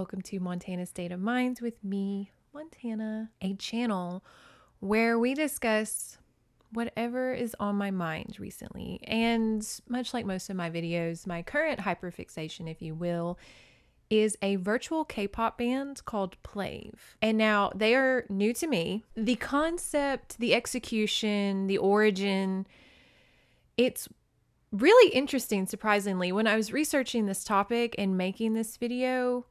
welcome to Montana State of Minds with me, Montana, a channel where we discuss whatever is on my mind recently. And much like most of my videos, my current hyperfixation, if you will, is a virtual K-pop band called Plave. And now they are new to me. The concept, the execution, the origin, it's really interesting, surprisingly. When I was researching this topic and making this video,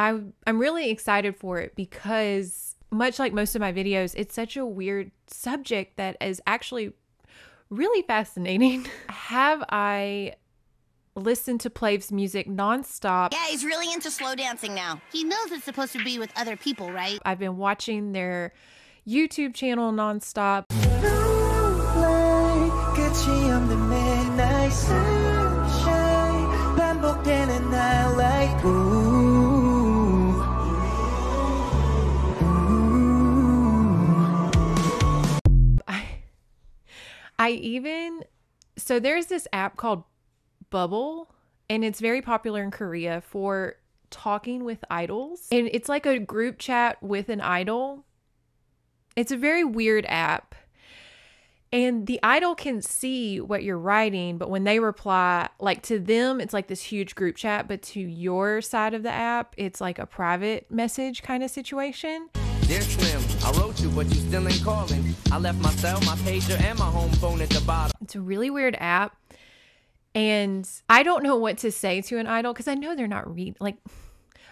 I'm really excited for it because much like most of my videos, it's such a weird subject that is actually really fascinating. Have I listened to Plave's music nonstop? Yeah, he's really into slow dancing now. He knows it's supposed to be with other people, right? I've been watching their YouTube channel nonstop. So there's this app called Bubble, and it's very popular in Korea for talking with idols. And it's like a group chat with an idol. It's a very weird app. And the idol can see what you're writing, but when they reply, like to them, it's like this huge group chat, but to your side of the app, it's like a private message kind of situation. Dear Slim, I wrote you, but you still ain't calling. I left my cell, my pager, and my home phone at the bottom. It's a really weird app, and I don't know what to say to an idol because I know they're not reading. Like,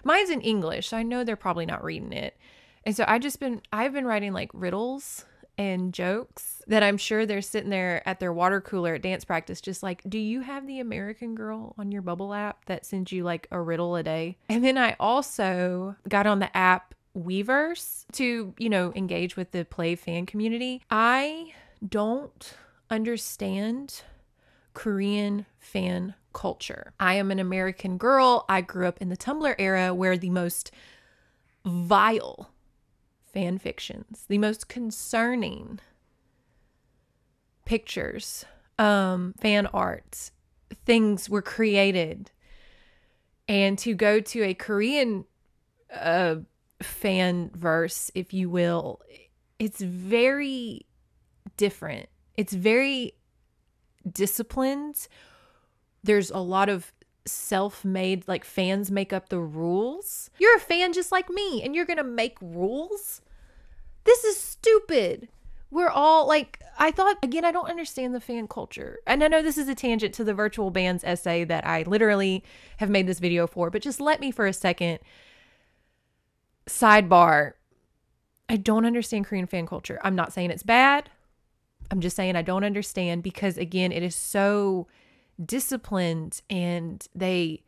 mine's in English, so I know they're probably not reading it. And so I've been writing like riddles and jokes that I'm sure they're sitting there at their water cooler at dance practice, just like, do you have the American girl on your Bubble app that sends you like a riddle a day? And then I also got on the app Weverse to, you know, engage with the Plave fan community. I don't understand Korean fan culture. I am an American girl. I grew up in the Tumblr era where the most vile fan fictions, the most concerning pictures, fan arts, things were created. And to go to a Korean fan verse, if you will, it's very different. It's very disciplined. There's a lot of self-made, like fans make up the rules. You're a fan just like me and you're gonna make rules? This is stupid. We're all like, I thought, again, I don't understand the fan culture. And I know this is a tangent to the virtual bands essay that I literally have made this video for, but just let me for a second. Sidebar, I don't understand Korean fan culture. I'm not saying it's bad. I'm just saying I don't understand because, again, it is so disciplined and they,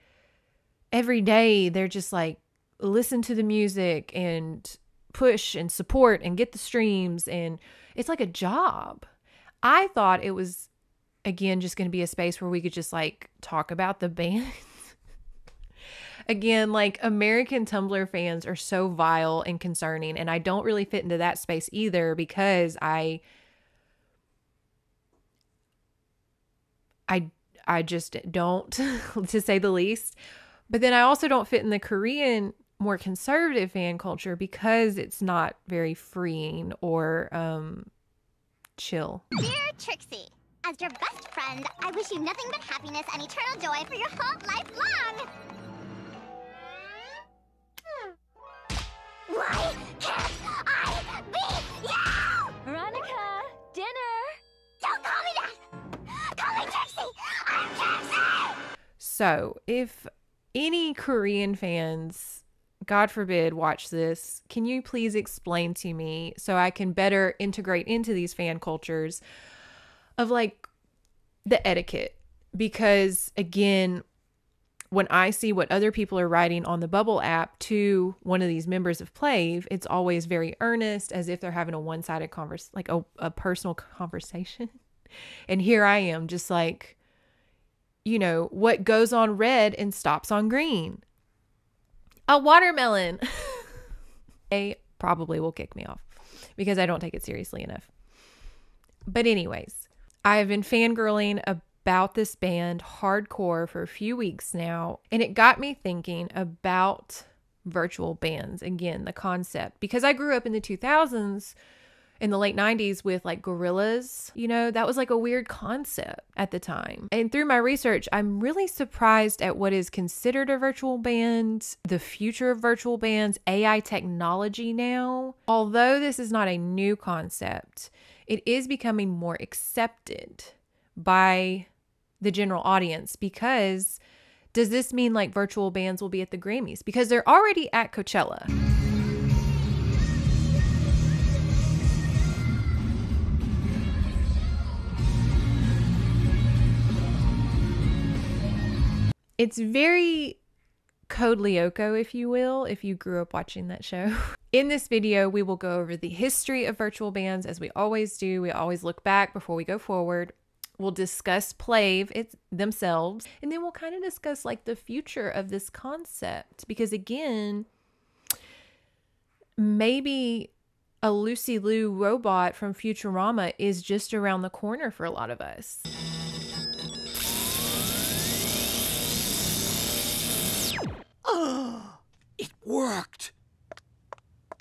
every day, they're just like, listen to the music and push and support and get the streams. And it's like a job. I thought it was, again, just going to be a space where we could just like talk about the band. Again, like American Tumblr fans are so vile and concerning, and I don't really fit into that space either because I just don't, to say the least. But then I also don't fit in the Korean more conservative fan culture because it's not very freeing or chill. Dear Trixie, as your best friend, I wish you nothing but happiness and eternal joy for your whole life long. Why can't I be you? Veronica, dinner! Don't call me that! Call me Trixie! I'm Trixie! So, if any Korean fans, God forbid, watch this, can you please explain to me so I can better integrate into these fan cultures of, like, the etiquette? Because, again, when I see what other people are writing on the Bubble app to one of these members of Plave, it's always very earnest, as if they're having a one-sided conversation, like a personal conversation. And here I am just like, you know, what goes on red and stops on green? A watermelon. They probably will kick me off because I don't take it seriously enough. But anyways, I have been fangirling about this band hardcore for a few weeks now, and it got me thinking about virtual bands. Again, the concept, because I grew up in the 2000s, in the late 90s, with like Gorillaz, you know, that was like a weird concept at the time. And through my research, I'm really surprised at what is considered a virtual band, the future of virtual bands, AI technology now. Although this is not a new concept, it is becoming more accepted by the general audience. Because does this mean like virtual bands will be at the Grammys? Because they're already at Coachella. It's very Code Lyoko, if you will, if you grew up watching that show. In this video, we will go over the history of virtual bands, as we always do. We always look back before we go forward. We'll discuss Plave themselves, and then we'll kind of discuss like the future of this concept. Because again, maybe a Lucy Liu robot from Futurama is just around the corner for a lot of us. It worked.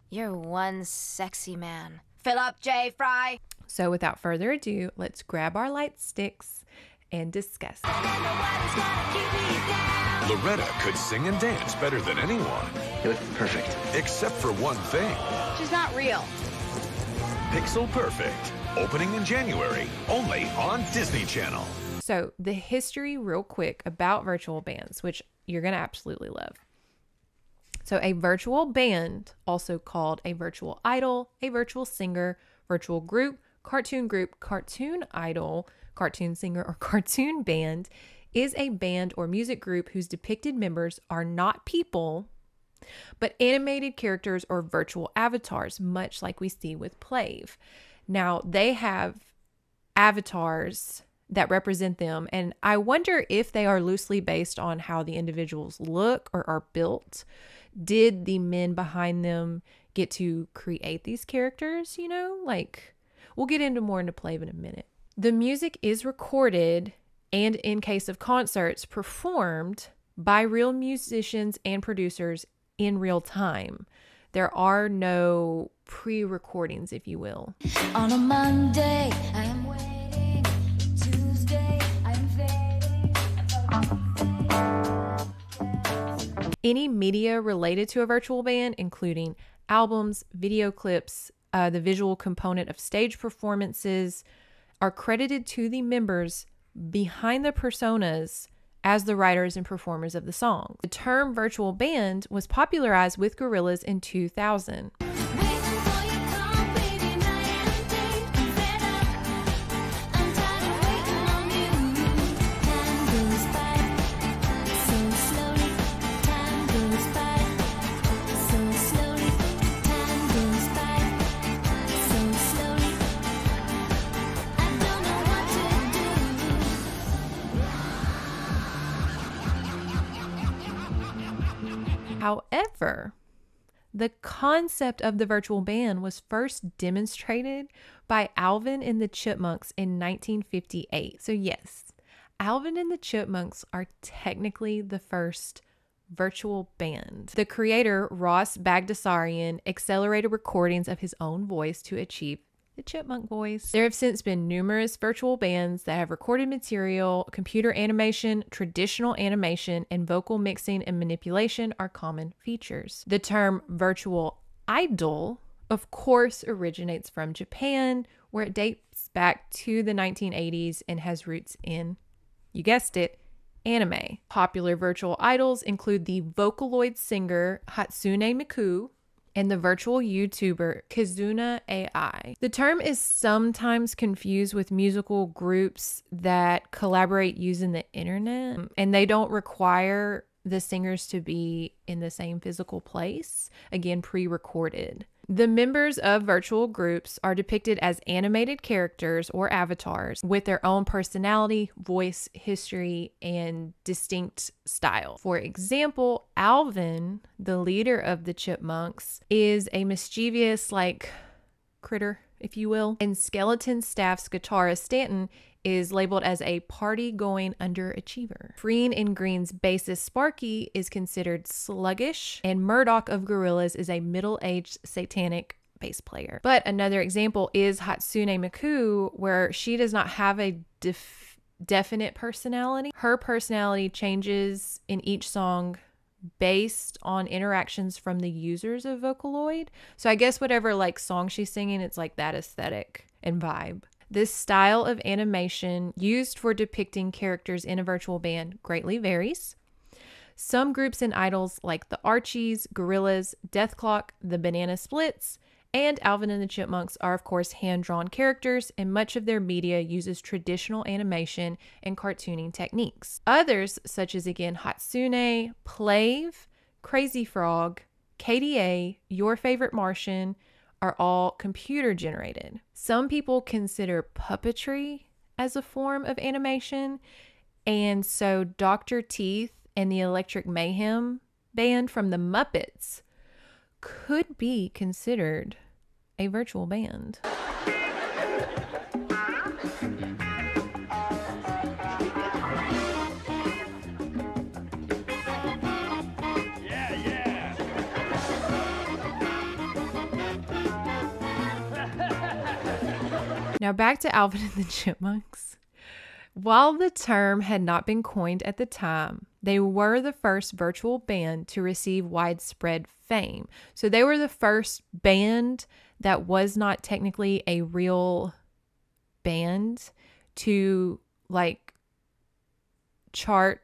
You're one sexy man. Fill up, J. Fry. So without further ado, let's grab our light sticks and discuss. Loretta could sing and dance better than anyone. You look perfect. Except for one thing. She's not real. Pixel Perfect. Opening in January. Only on Disney Channel. So the history real quick about virtual bands, which you're going to absolutely love. So a virtual band, also called a virtual idol, a virtual singer, virtual group, cartoon idol, cartoon singer, or cartoon band, is a band or music group whose depicted members are not people, but animated characters or virtual avatars, much like we see with Plave. Now, they have avatars that represent them, and I wonder if they are loosely based on how the individuals look or are built. Did the men behind them get to create these characters? You know, like, we'll get into more into Plave in a minute. The music is recorded and, in case of concerts, performed by real musicians and producers in real time. There are no pre-recordings, if you will. On a Monday, I am waiting. Any media related to a virtual band, including albums, video clips, the visual component of stage performances, are credited to the members behind the personas as the writers and performers of the song. The term virtual band was popularized with Gorillaz in 2000. However, the concept of the virtual band was first demonstrated by Alvin and the Chipmunks in 1958. So yes, Alvin and the Chipmunks are technically the first virtual band. The creator, Ross Bagdasarian, accelerated recordings of his own voice to achieve the chipmunk voice. There have since been numerous virtual bands that have recorded material. Computer animation, traditional animation, and vocal mixing and manipulation are common features. The term virtual idol, of course, originates from Japan, where it dates back to the 1980s and has roots in, you guessed it, anime. Popular virtual idols include the Vocaloid singer Hatsune Miku, and the virtual YouTuber Kizuna AI. The term is sometimes confused with musical groups that collaborate using the internet, and they don't require the singers to be in the same physical place, again, pre-recorded. The members of virtual groups are depicted as animated characters or avatars with their own personality, voice, history, and distinct style. For example, Alvin, the leader of the Chipmunks, is a mischievous, like, critter, if you will, and Skeleton Staff's guitarist Stanton is labeled as a party-going underachiever. Freen in Green's bassist Sparky is considered sluggish, and Murdoch of Gorillaz is a middle-aged satanic bass player. But another example is Hatsune Miku, where she does not have a definite personality. Her personality changes in each song based on interactions from the users of Vocaloid. So I guess whatever like song she's singing, it's like that aesthetic and vibe. This style of animation used for depicting characters in a virtual band greatly varies. Some groups and idols like the Archies, Gorillaz, Death Clock, the Banana Splits, and Alvin and the Chipmunks are of course hand-drawn characters, and much of their media uses traditional animation and cartooning techniques. Others, such as again Hatsune, Plave, Crazy Frog, KDA, Your Favorite Martian, are all computer generated. Some people consider puppetry as a form of animation, and so Dr. Teeth and the Electric Mayhem band from the Muppets could be considered a virtual band. Now back to Alvin and the Chipmunks. While the term had not been coined at the time, they were the first virtual band to receive widespread fame. So they were the first band that was not technically a real band to like chart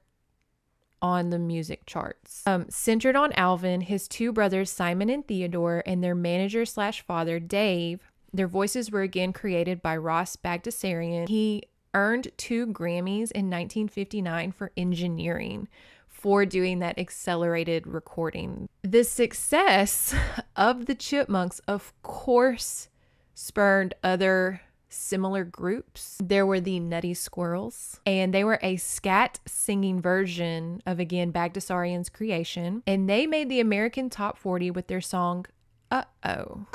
on the music charts. Centered on Alvin, his two brothers Simon and Theodore, and their manager slash father Dave, their voices were again created by Ross Bagdasarian. He earned 2 Grammys in 1959 for engineering, for doing that accelerated recording. The success of the Chipmunks, of course, spurned other similar groups. There were the Nutty Squirrels, and they were a scat singing version of, again, Bagdasarian's creation, and they made the American Top 40 with their song, Uh-oh.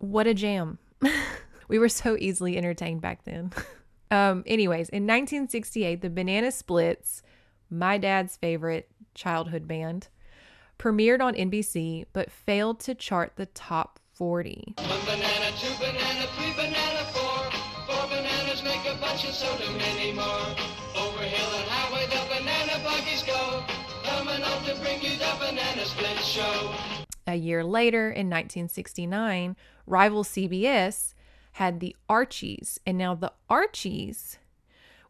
What a jam. We were so easily entertained back then. Anyways, in 1968, the Banana Splits, my dad's favorite childhood band, premiered on NBC, but failed to chart the top 40. One banana, two banana, three banana, four. Four bananas make a bunch and so do many more. Over hill and highway the banana buggies go. Coming up to bring you the Banana Split show. A year later, in 1969, rival CBS had the Archies, and now the Archies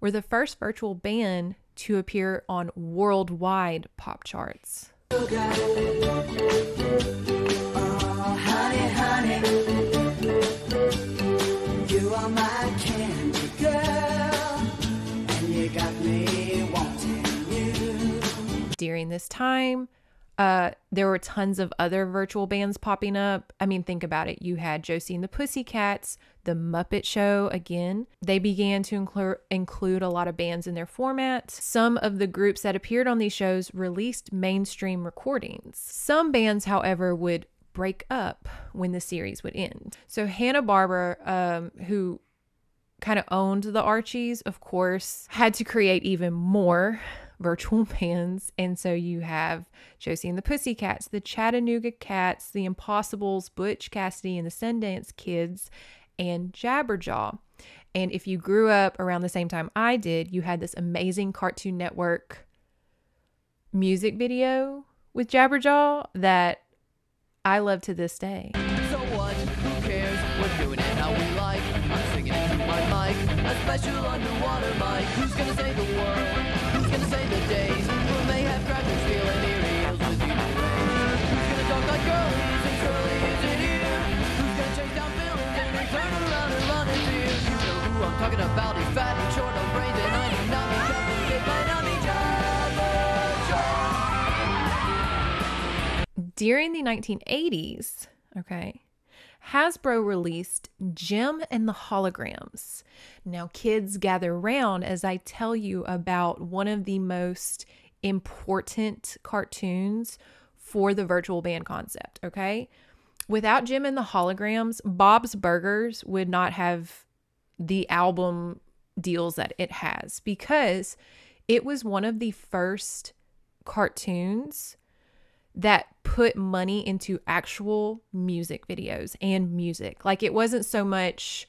were the first virtual band to appear on worldwide pop charts. Oh, honey, honey, you are my candy girl, and you got me wanting you. During this time, there were tons of other virtual bands popping up. I mean, think about it. You had Josie and the Pussycats, The Muppet Show again. They began to include a lot of bands in their format. Some of the groups that appeared on these shows released mainstream recordings. Some bands, however, would break up when the series would end. So Hanna-Barbera, who kind of owned the Archies, of course, had to create even more virtual bands, and so you have Josie and the Pussycats, the Chattanooga Cats, the Impossibles, Butch Cassidy and the Sundance Kids, and Jabberjaw. And if you grew up around the same time I did, you had this amazing Cartoon Network music video with Jabberjaw that I love to this day. So what? Who cares? We're doing it how we like. I'm singing it through my mic, a special underwater mic. Who's gonna save the world? During the 1980s, Hasbro released Jem and the Holograms. Now kids, gather round as I tell you about one of the most important cartoons for the virtual band concept, okay? Without Jem and the Holograms, Bob's Burgers would not have the album deals that it has, because it was one of the first cartoons that put money into actual music videos and music. Like, it wasn't so much,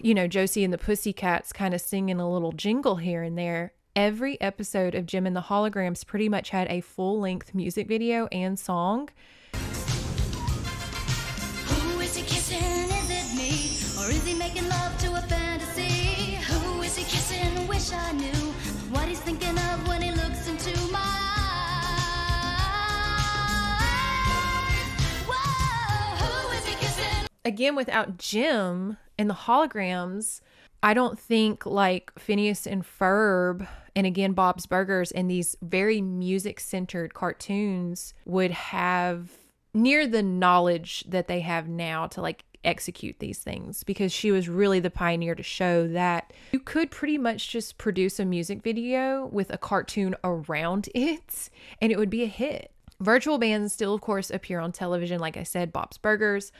you know, Josie and the Pussycats kind of singing a little jingle here and there. Every episode of Jem and the Holograms pretty much had a full-length music video and song. Who is he kissing? Is it me? Or is he making love to a fantasy? Who is he kissing? Wish I knew what he's thinking of when he looks into my eyes. Again, without Jem and the Holograms, I don't think like Phineas and Ferb and again Bob's Burgers and these very music-centered cartoons would have near the knowledge that they have now to like execute these things, because she was really the pioneer to show that you could pretty much just produce a music video with a cartoon around it and it would be a hit. Virtual bands still, of course, appear on television. Like I said, Bob's Burgers,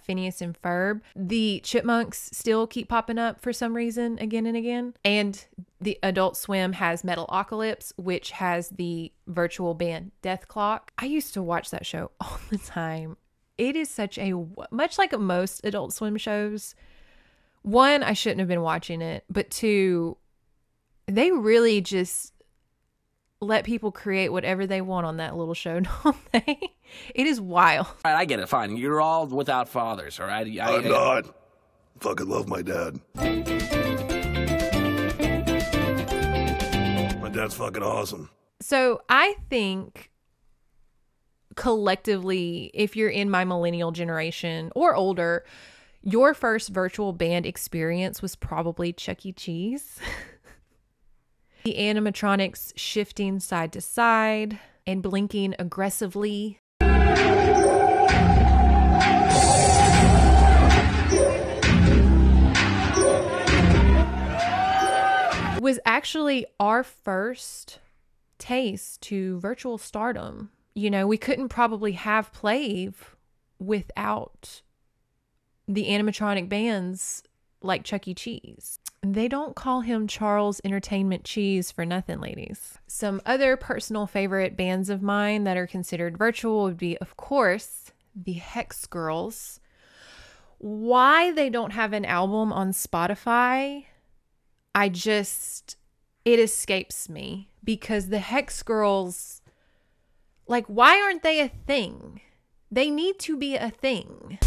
Phineas and Ferb. The Chipmunks still keep popping up for some reason again and again. And the Adult Swim has Metalocalypse, which has the virtual band Death Clock. I used to watch that show all the time. It is such a, much like most Adult Swim shows, one, I shouldn't have been watching it, but two, they really just let people create whatever they want on that little show, don't they? It is wild. All right, I get it, fine. You're all without fathers, all right? I'm not. I fucking love my dad. My dad's fucking awesome. So I think collectively, if you're in my millennial generation or older, your first virtual band experience was probably Chuck E. Cheese. The animatronics shifting side to side and blinking aggressively. Was actually our first taste to virtual stardom. You know, we couldn't probably have Plave without the animatronic bands like Chuck E. Cheese. They don't call him Charles Entertainment Cheese for nothing, ladies. Some other personal favorite bands of mine that are considered virtual would be, of course, the Hex Girls. Why they don't have an album on Spotify, it escapes me, because the Hex Girls, like, why aren't they a thing? They need to be a thing.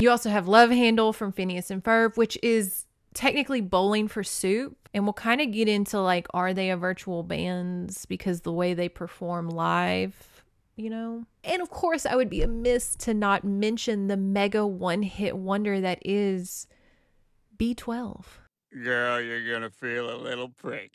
You also have Love Handle from Phineas and Ferb, which is technically Bowling for Soup. And we'll kind of get into, like, are they a virtual bands because the way they perform live, you know? And of course, I would be amiss to not mention the mega one-hit wonder that is B12. Girl, you're gonna feel a little prick.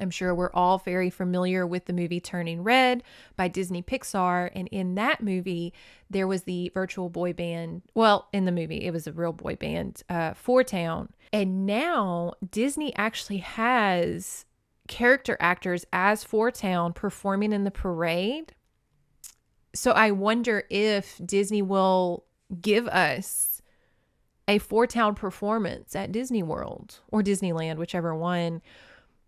I'm sure we're all very familiar with the movie Turning Red by Disney Pixar. And in that movie, there was the virtual boy band. Well, in the movie, it was a real boy band, 4Town. And now Disney actually has character actors as 4Town performing in the parade. So I wonder if Disney will give us a 4Town performance at Disney World or Disneyland, whichever one.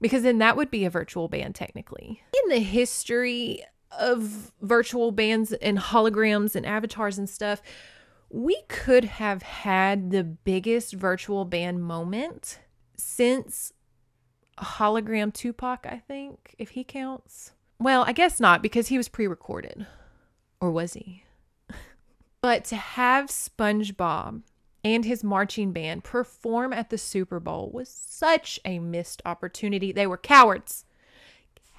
Because then that would be a virtual band, technically. In the history of virtual bands and holograms and avatars and stuff, we could have had the biggest virtual band moment since hologram Tupac, I think, if he counts. Well, I guess not, because he was pre-recorded. Or was he? But to have SpongeBob and his marching band perform at the Super Bowl was such a missed opportunity. They were cowards.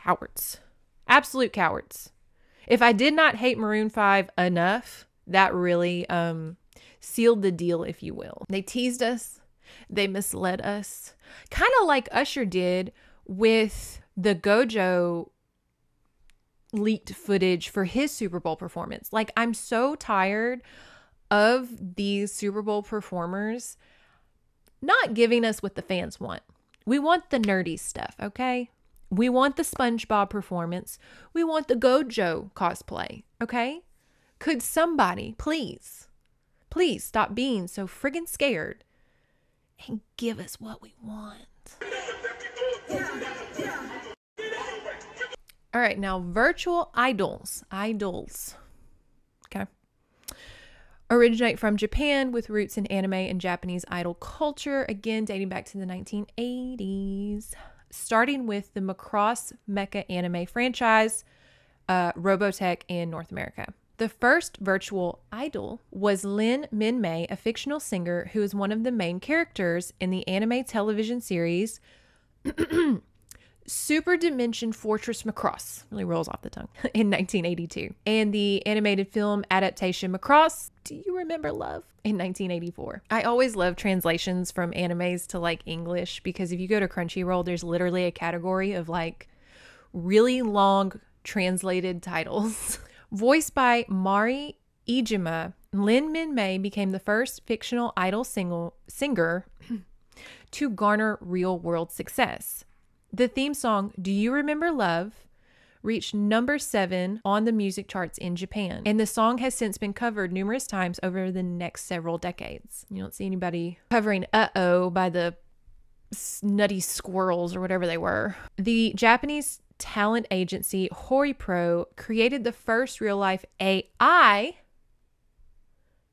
Cowards. Absolute cowards. If I did not hate Maroon 5 enough, that really sealed the deal, if you will. They teased us. They misled us. Kind of like Usher did with the Gojo leaked footage for his Super Bowl performance. Like, I'm so tired of these Super Bowl performers not giving us what the fans want. We want the nerdy stuff, okay? We want the SpongeBob performance. We want the Gojo cosplay, okay? Could somebody please stop being so friggin' scared and give us what we want? All right, now virtual idols. Idols. Okay. Originate from Japan with roots in anime and Japanese idol culture. Again, dating back to the 1980s. Starting with the Macross Mecha anime franchise, Robotech in North America. The first virtual idol was Lynn Minmay, a fictional singer who is one of the main characters in the anime television series Super Dimension Fortress Macross, really rolls off the tongue, in 1982. And the animated film adaptation Macross, Do You Remember Love? In 1984. I always love translations from animes to like English, because if you go to Crunchyroll, there's literally a category of like really long translated titles. Voiced by Mari Ijima, Lynn Minmay became the first fictional idol singer to garner real-world success. The theme song, Do You Remember Love, reached number 7 on the music charts in Japan. And the song has since been covered numerous times over the next several decades. You don't see anybody covering Uh-Oh by the Nutty Squirrels or whatever they were. The Japanese talent agency Horipro created the first real-life AI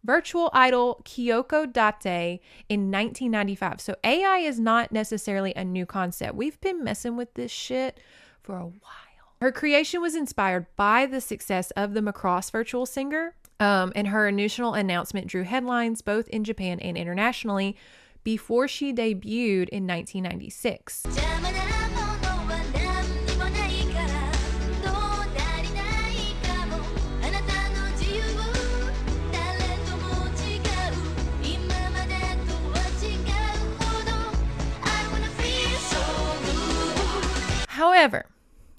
virtual idol Kyoko Date in 1995. So AI is not necessarily a new concept. We've been messing with this shit for a while. Her creation was inspired by the success of the Macross virtual singer, and her initial announcement drew headlines both in Japan and internationally before she debuted in 1996. However,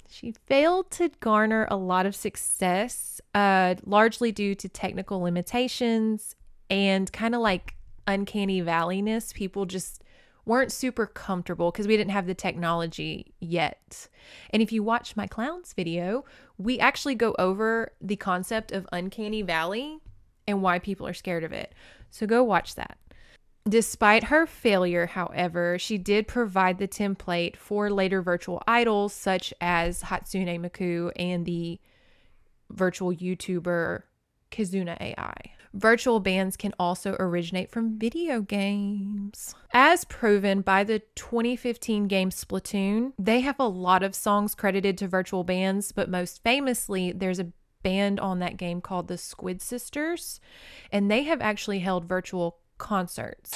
she failed to garner a lot of success, largely due to technical limitations and kind of like uncanny valleyness. People just weren't super comfortable because we didn't have the technology yet. And if you watch my clowns video, we actually go over the concept of uncanny valley and why people are scared of it. So go watch that. Despite her failure, however, she did provide the template for later virtual idols such as Hatsune Miku and the virtual YouTuber Kizuna AI. Virtual bands can also originate from video games. As proven by the 2015 game Splatoon, they have a lot of songs credited to virtual bands, but most famously, there's a band on that game called the Squid Sisters, and they have actually held virtual concerts.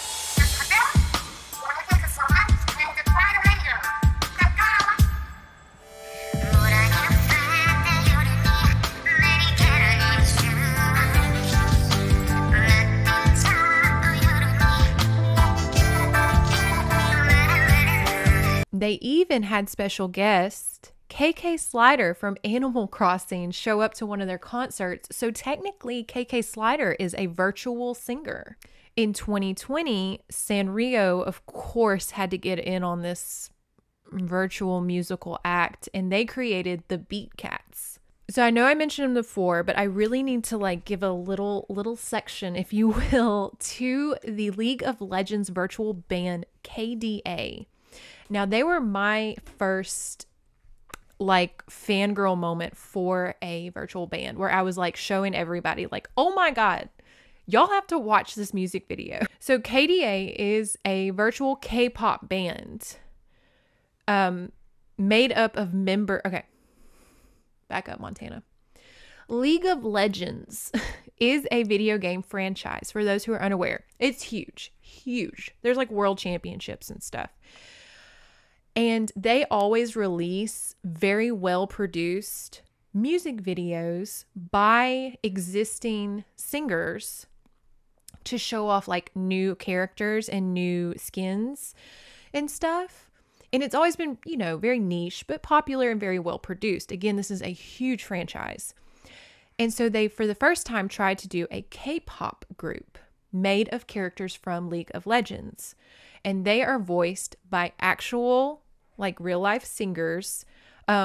They even had special guest KK Slider from Animal Crossing show up to one of their concerts, so technically KK Slider is a virtual singer. In 2020, Sanrio, of course, had to get in on this virtual musical act, and they created the Beat Cats. So I know I mentioned them before, but I really need to like give a little section, if you will, to the League of Legends virtual band KDA. Now, they were my first like fangirl moment for a virtual band, where I was like showing everybody like, oh my God, y'all have to watch this music video. So KDA is a virtual K-pop band made up of members. Okay, back up, Montana. League of Legends is a video game franchise, for those who are unaware. It's huge, huge. There's like world championships and stuff. And they always release very well produced music videos by existing singers to show off like new characters and new skins and stuff. And it's always been, you know, very niche, but popular and very well produced. Again, this is a huge franchise. And so they, for the first time, tried to do a K-pop group made of characters from League of Legends. And they are voiced by actual, like, real-life singers. They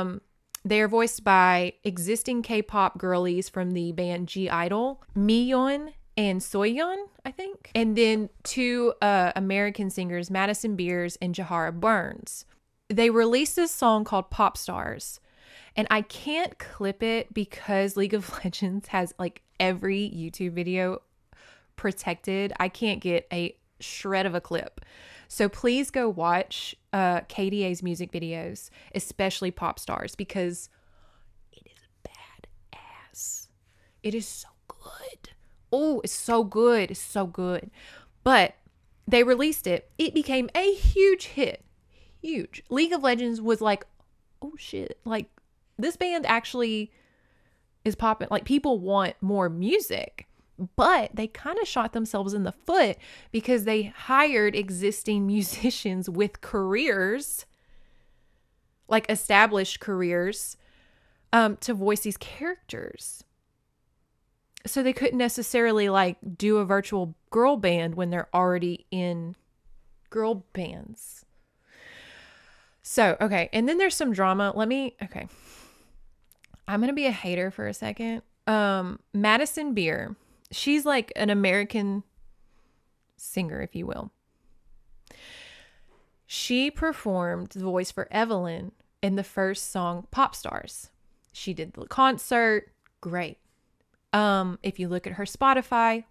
are voiced by existing K-pop girlies from the band G-Idol, Miyeon and Soyeon, I think. And then two American singers, Madison Beers and Jahara Burns. They released this song called Pop Stars. And I can't clip it because League of Legends has like every YouTube video protected. I can't get a shred of a clip. So please go watch KDA's music videos, especially Pop Stars, because it is badass. It is so good. Oh, it's so good. It's so good. But they released it. It became a huge hit. Huge. League of Legends was like, oh shit. Like, this band actually is popping. Like, people want more music. But they kind of shot themselves in the foot because they hired existing musicians with careers, like established careers, to voice these characters. So they couldn't necessarily like do a virtual girl band when they're already in girl bands. So, okay. And then there's some drama. Okay. I'm going to be a hater for a second. Madison Beer. She's like an American singer, if you will. She performed the voice for Evelyn in the first song, Pop Stars. She did the concert. Great. If you look at her Spotify,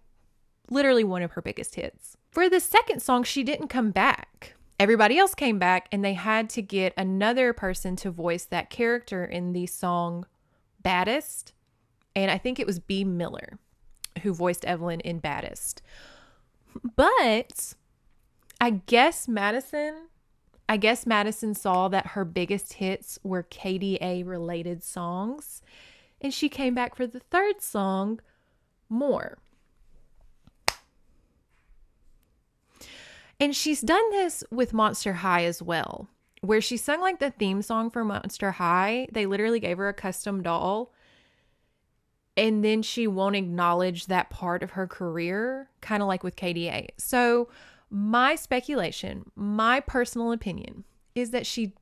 literally one of her biggest hits. For the second song, she didn't come back. Everybody else came back, and they had to get another person to voice that character in the song Baddest. And I think it was B. Miller who voiced Evelyn in Baddest. But I guess Madison saw that her biggest hits were KDA related songs. And she came back for the third song, More. And she's done this with Monster High as well, where she sung like the theme song for Monster High. They literally gave her a custom doll. And then she won't acknowledge that part of her career, kind of like with KDA. So my speculation, my personal opinion, is that she,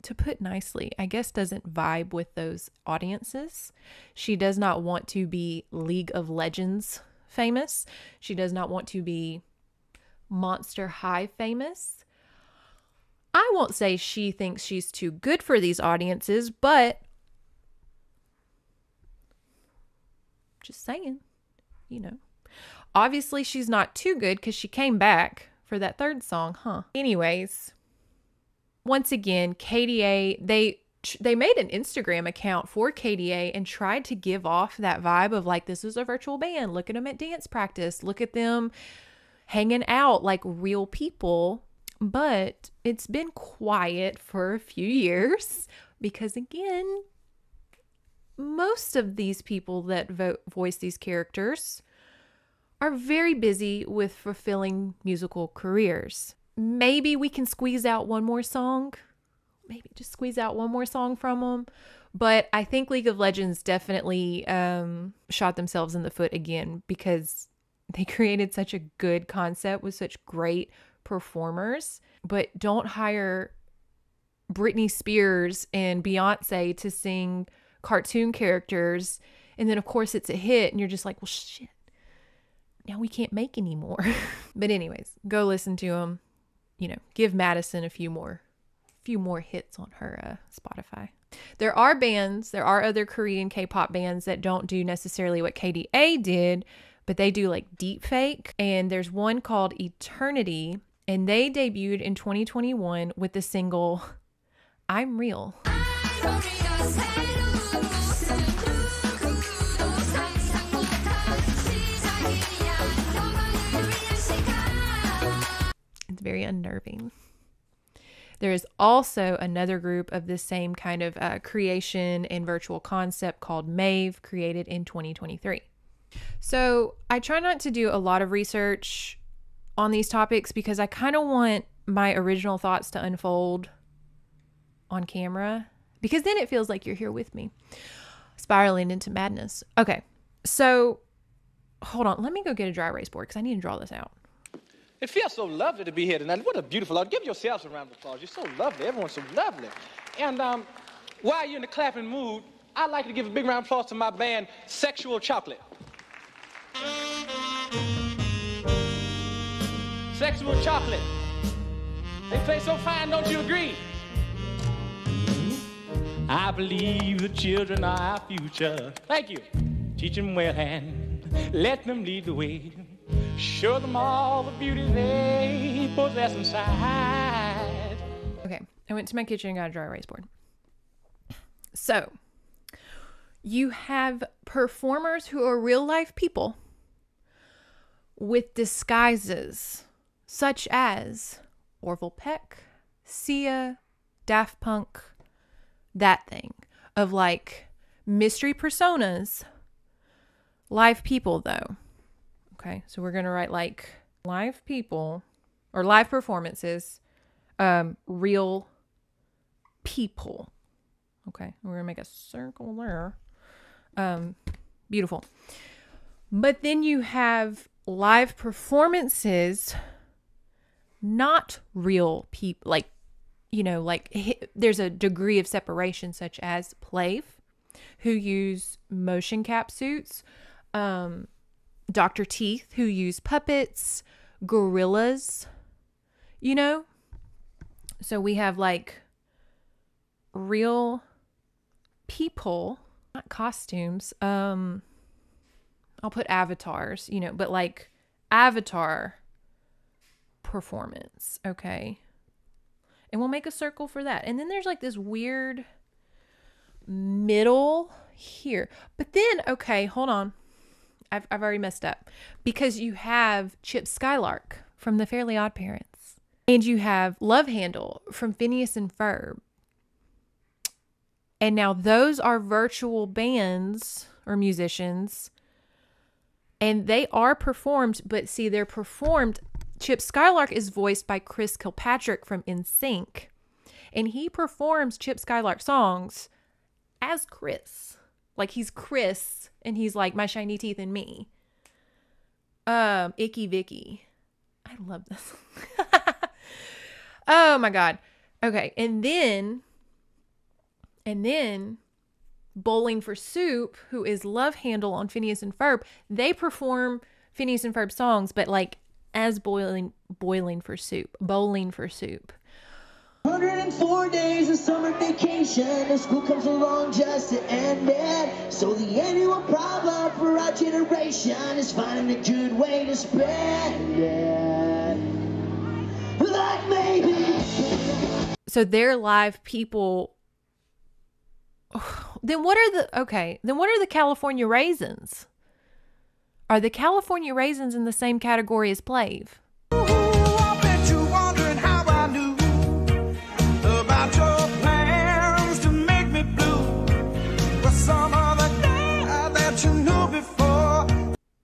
to put nicely, I guess doesn't vibe with those audiences. She does not want to be League of Legends famous. She does not want to be Monster High famous. I won't say she thinks she's too good for these audiences, but just saying, you know. Obviously, she's not too good because she came back for that third song, huh? Anyways, once again, KDA, they made an Instagram account for KDA and tried to give off that vibe of like, this is a virtual band. Look at them at dance practice. Look at them hanging out like real people. But it's been quiet for a few years because, again, most of these people that voice these characters are very busy with fulfilling musical careers. Maybe we can squeeze out one more song. Maybe just squeeze out one more song from them. But I think League of Legends definitely shot themselves in the foot again because they created such a good concept with such great performers. But don't hire Britney Spears and Beyonce to sing cartoon characters. And then, of course, it's a hit. And you're just like, well, shit. Now we can't make any more. But anyways, go listen to them. You know, give Madison a few more hits on her Spotify. There are other Korean K-pop bands that don't do necessarily what KDA did, but they do like deep fake. And there's one called Eternity, and they debuted in 2021 with the single I'm Real. observing. There is also another group of this same kind of creation and virtual concept called Mave, created in 2023. So I try not to do a lot of research on these topics because I kind of want my original thoughts to unfold on camera, because then it feels like you're here with me, spiraling into madness. Okay, so hold on. Let me go get a dry erase board because I need to draw this out. It feels so lovely to be here tonight. What a beautiful audience. Give yourselves a round of applause. You're so lovely. Everyone's so lovely. And while you're in the clapping mood, I'd like to give a big round of applause to my band, Sexual Chocolate. Sexual Chocolate. They play so fine, don't you agree? I believe the children are our future. Thank you. Teach them well and let them lead the way. Show them all the beauty they possess inside. Okay, I went to my kitchen and got a dry erase board. So, you have performers who are real life people with disguises such as Orville Peck, Sia, Daft Punk, that thing of like mystery personas, live people though. Okay, so we're going to write like live people or live performances, real people. Okay, we're going to make a circle there. Beautiful. But then you have live performances, not real people. Like, you know, like there's a degree of separation such as Plave, who use motion cap suits, Dr. Teeth, who use puppets, Gorillaz, you know? So we have like real people, not costumes. I'll put avatars, you know, but like avatar performance, okay? And we'll make a circle for that. And then there's like this weird middle here. But then, okay, hold on. I've already messed up because you have Chip Skylark from the Fairly Odd Parents, and you have Love Handle from Phineas and Ferb. And now those are virtual bands or musicians, and they are performed, but see, they're performed. Chip Skylark is voiced by Chris Kilpatrick from NSYNC, and he performs Chip Skylark songs as Chris. Like he's Chris and he's like my shiny teeth and me. Icky Vicky. I love this. Oh my God. Okay. And then Bowling for Soup, who is Love Handle on Phineas and Ferb, they perform Phineas and Ferb songs, but like as Bowling for Soup. 104 days of summer vacation, and school comes along just to end it. So the annual problem for our generation is finding a good way to spend it. Like maybe. So they're live people. Then what are the, okay, then what are the California Raisins? Are the California Raisins in the same category as Plave?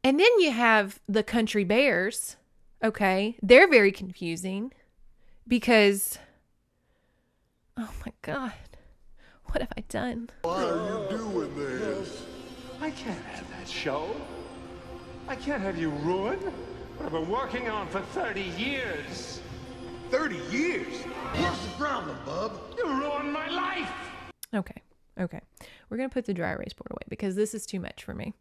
And then you have the Country Bears. Okay. They're very confusing because, oh my God, what have I done? Why are you doing this? I can't have that show. I can't have you ruined what I've been working on for 30 years. 30 years? What's the problem, bub? You ruined my life. Okay. Okay. We're going to put the dry erase board away because this is too much for me.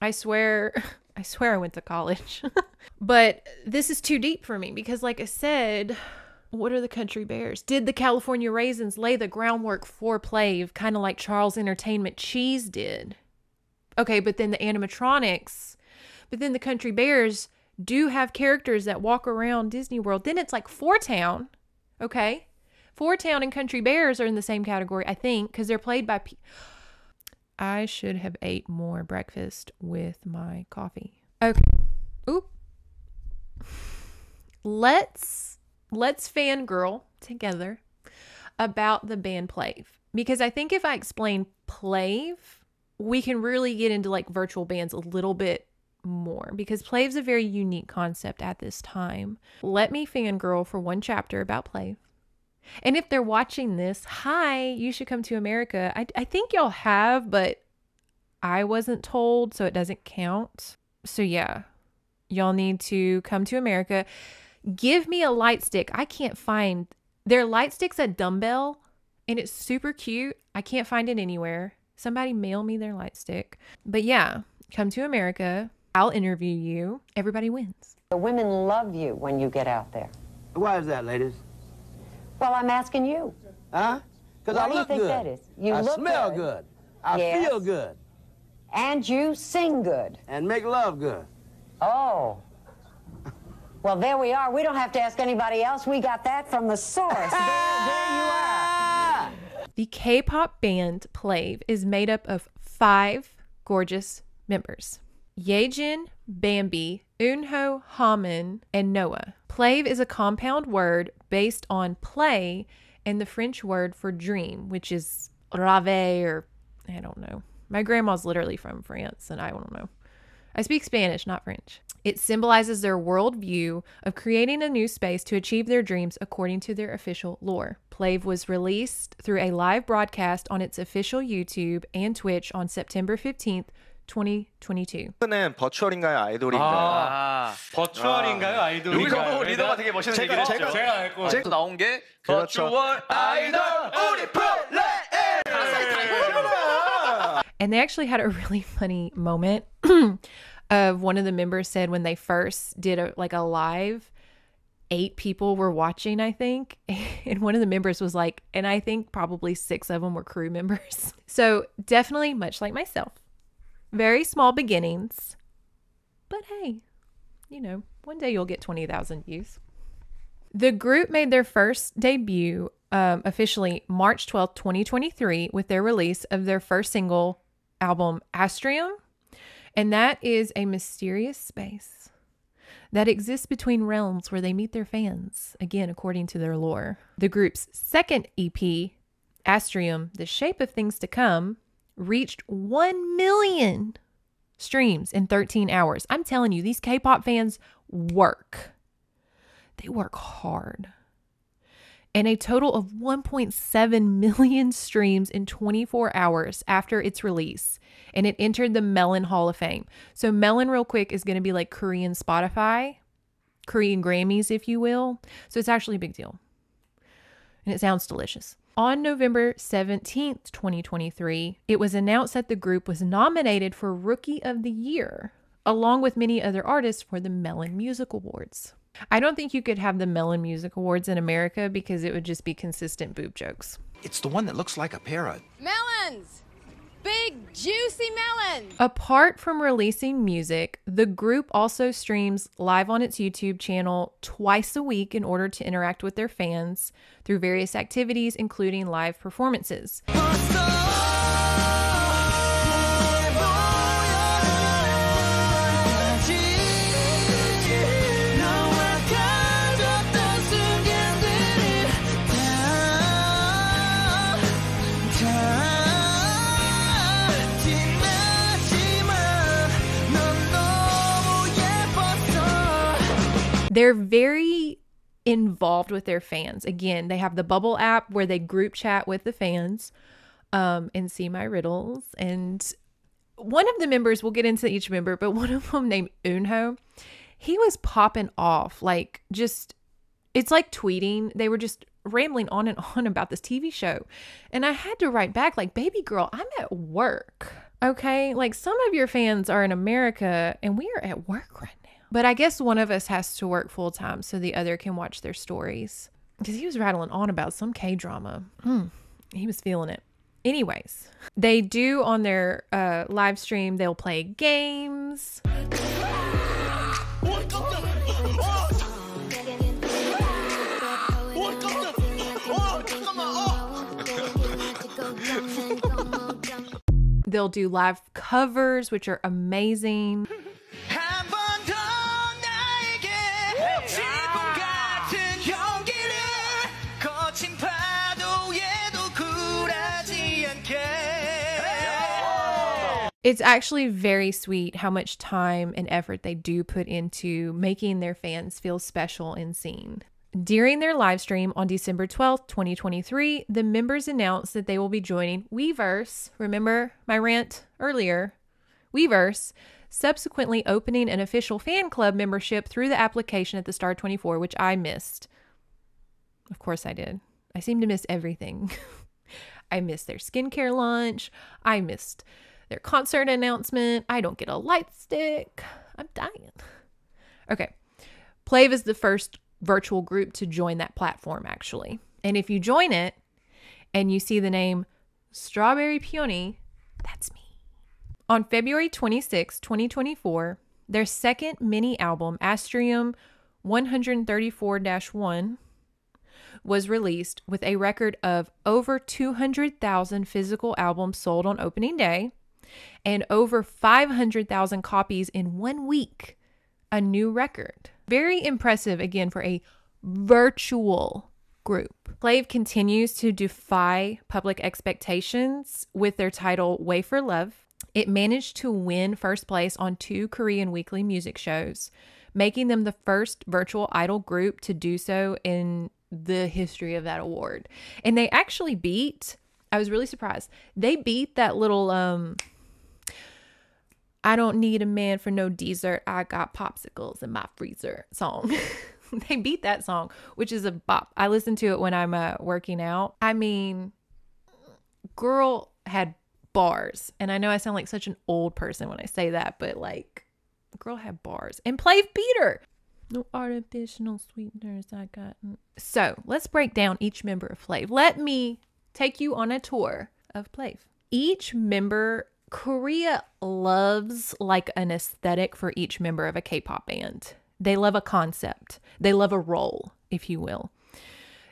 I swear I went to college, but this is too deep for me because like I said, what are the Country Bears? Did the California Raisins lay the groundwork for Plave, kind of like Charles Entertainment Cheese did? Okay, but then the animatronics, but then the Country Bears do have characters that walk around Disney World. Then it's like 4Town, okay? 4Town and Country Bears are in the same category, I think, because they're played by... I should have ate more breakfast with my coffee. Okay. Oop. let's fangirl together about the band Plave, because I think if I explain Plave, we can really get into like virtual bands a little bit more, because Plave's a very unique concept at this time. Let me fangirl for one chapter about Plave. And if they're watching this, hi, you should come to America. I think y'all have, but I wasn't told, so it doesn't count. So yeah, y'all need to come to America. Give me a light stick. I can't find their light stick's a dumbbell and it's super cute. I can't find it anywhere. Somebody mail me their light stick. But yeah, come to America. I'll interview you. Everybody wins. The women love you when you get out there. Why is that, ladies? Well, I'm asking you. Huh? Because I look good. Why do you think that is? You look good. I smell good. I feel good. And you sing good. And make love good. Oh. Well, there we are. We don't have to ask anybody else. We got that from the source. There you are. The K-pop band Plave is made up of 5 gorgeous members. Yejin, Bambi, Eunho, Haman, and Noah. Plave is a compound word based on play and the French word for dream, which is rêve, or I don't know. My grandma's literally from France, and I don't know. I speak Spanish, not French. It symbolizes their worldview of creating a new space to achieve their dreams according to their official lore. Plave was released through a live broadcast on its official YouTube and Twitch on September 15th, 2022. 버추얼인가요, 아이돌인가요? 버추얼인가요, 아이돌인가요? 리더가 되게 멋있는 얘기를 했죠. 제가 할 거예요. 나온 게 버추얼 아이돌 우리 플레이! And they actually had a really funny moment of one of the members said when they first did a live, 8 people were watching, I think. And one of the members was like, and I think probably 6 of them were crew members. So definitely much like myself, very small beginnings, but hey, you know, one day you'll get 20,000 views. The group made their first debut officially March 12th, 2023 with their release of their first single album, Astrium. And that is a mysterious space that exists between realms where they meet their fans, again, according to their lore. The group's second EP, Astrium, The Shape of Things to Come, reached 1 million streams in 13 hours. I'm telling you, these K-pop fans work. They work hard. And a total of 1.7 million streams in 24 hours after its release. And it entered the Melon Hall of Fame. So Melon, real quick, is going to be like Korean Spotify, Korean Grammys, if you will. So it's actually a big deal. And it sounds delicious. On November 17th, 2023, it was announced that the group was nominated for Rookie of the Year, along with many other artists, for the Melon Music Awards. I don't think you could have the Melon Music Awards in America because it would just be consistent boob jokes. It's the one that looks like a parrot. Melons! Big, juicy melons! Apart from releasing music, the group also streams live on its YouTube channel twice a week in order to interact with their fans through various activities, including live performances. They're very involved with their fans. Again, they have the Bubble app where they group chat with the fans and see my riddles. And one of the members, we'll get into each member, but one of them named Eunho, he was popping off. Like just, it's like tweeting. They were just rambling on and on about this TV show. And I had to write back like, baby girl, I'm at work. Okay. Like some of your fans are in America and we are at work right now. But I guess one of us has to work full time so the other can watch their stories. Because he was rattling on about some K-drama. He was feeling it. Anyways, they do on their live stream, they'll play games. They'll do live covers, which are amazing. It's actually very sweet how much time and effort they do put into making their fans feel special and seen. During their live stream on December 12th, 2023, the members announced that they will be joining Weverse. Remember my rant earlier? Weverse, subsequently opening an official fan club membership through the application at the Star 24, which I missed. Of course I did. I seem to miss everything. I missed their skincare launch. I missed their concert announcement. I don't get a light stick. I'm dying. Okay. Plave is the first virtual group to join that platform, actually. And if you join it and you see the name Strawberry Peony, that's me. On February 26, 2024, their second mini album, Astrium 134-1, was released with a record of over 200,000 physical albums sold on opening day and over 500,000 copies in 1 week, a new record. Very impressive, again, for a virtual group. Plave continues to defy public expectations with their title, Way for Love. It managed to win first place on 2 Korean weekly music shows, making them the first virtual idol group to do so in the history of that award. And they actually beat, I was really surprised, they beat that little I don't need a man for no dessert, I got popsicles in my freezer song. They beat that song, which is a bop. I listen to it when I'm working out. I mean, girl had bars. And I know I sound like such an old person when I say that, but like, girl had bars. And Plave beat her. No artificial sweeteners I got. So let's break down each member of Plave. Let me take you on a tour of Plave. Each member, Korea loves like an aesthetic for each member of a K-pop band. They love a concept. They love a role, if you will.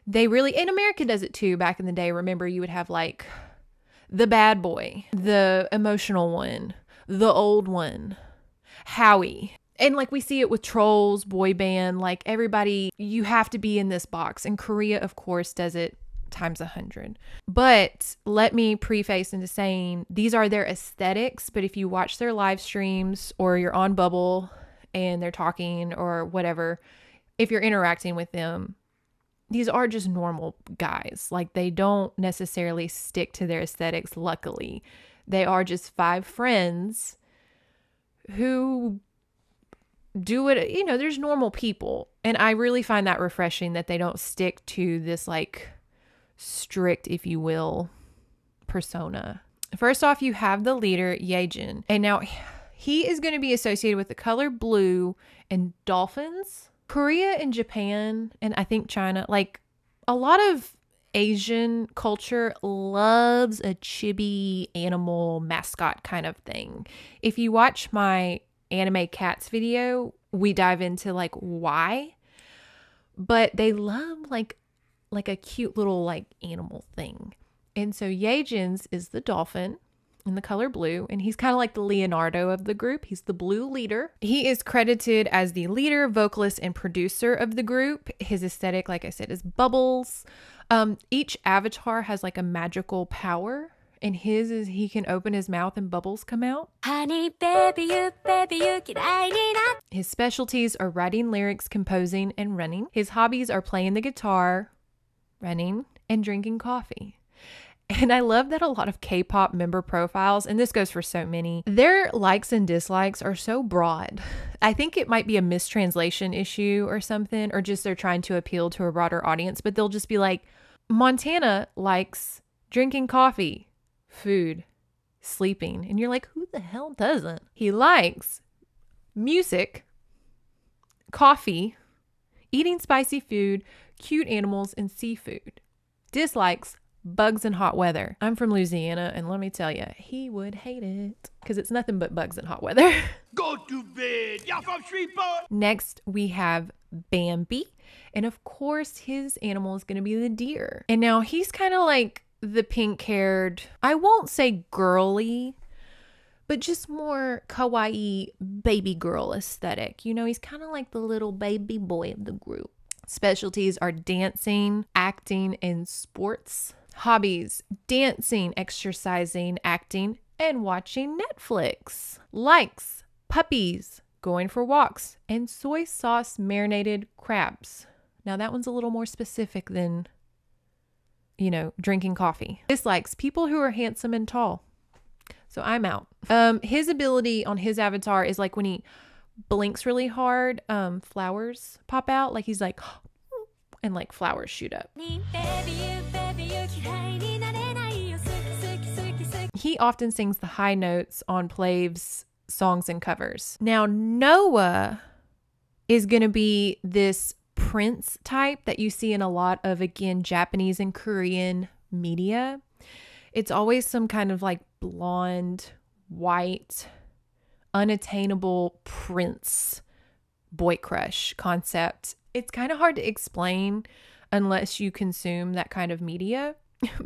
They really, and America does it too. Back in the day, remember you would have like the bad boy, the emotional one, the old one, Howie. And like we see it with Trolls, boy band, like everybody, you have to be in this box. And Korea, of course, does it times 100. But let me preface into saying these are their aesthetics, but if you watch their live streams or you're on Bubble and they're talking or whatever, if you're interacting with them, these are just normal guys. Like they don't necessarily stick to their aesthetics, luckily. They are just 5 friends who do it, you know, there's normal people. And I really find that refreshing that they don't stick to this like strict, if you will, persona. First off, you have the leader, Yejin. And now he is going to be associated with the color blue and dolphins. Korea and Japan, and I think China, like a lot of Asian culture loves a chibi animal mascot kind of thing. If you watch my anime cats video, we dive into like why, but they love like a cute little like animal thing. And so Yejin's is the dolphin in the color blue, and he's kind of like the Leonardo of the group. He's the blue leader. He is credited as the leader, vocalist, and producer of the group. His aesthetic, like I said, is bubbles. Each avatar has like a magical power, and his is he can open his mouth and bubbles come out. Honey, baby, you can light it up. His specialties are writing lyrics, composing, and running. His hobbies are playing the guitar, running, and drinking coffee. And I love that a lot of K-pop member profiles, and this goes for so many, their likes and dislikes are so broad. I think it might be a mistranslation issue or something, or just they're trying to appeal to a broader audience, but they'll just be like, Montana likes drinking coffee, food, sleeping. And you're like, who the hell doesn't? He likes music, coffee, eating spicy food, cute animals, and seafood. Dislikes, bugs and hot weather. I'm from Louisiana, and let me tell you, he would hate it because it's nothing but bugs and hot weather. Go to bed, y'all from Shreveport. Next, we have Bambi, and of course, his animal is going to be the deer. And now he's kind of like the pink-haired, I won't say girly, but just more kawaii baby girl aesthetic. You know, he's kind of like the little baby boy of the group. Specialties are dancing, acting, and sports. Hobbies, dancing, exercising, acting, and watching Netflix, likes puppies, going for walks, and soy sauce marinated crabs. Now that one's a little more specific than, you know, drinking coffee. Dislikes people who are handsome and tall. So I'm out. His ability on his avatar is like when he blinks really hard, flowers pop out. Like he's like, and like flowers shoot up. He often sings the high notes on Plave's songs and covers. Now Noah is gonna be this prince type that you see in a lot of, again, Japanese and Korean media. It's always some kind of like blonde, white, unattainable prince boy crush concept. It's kind of hard to explain unless you consume that kind of media,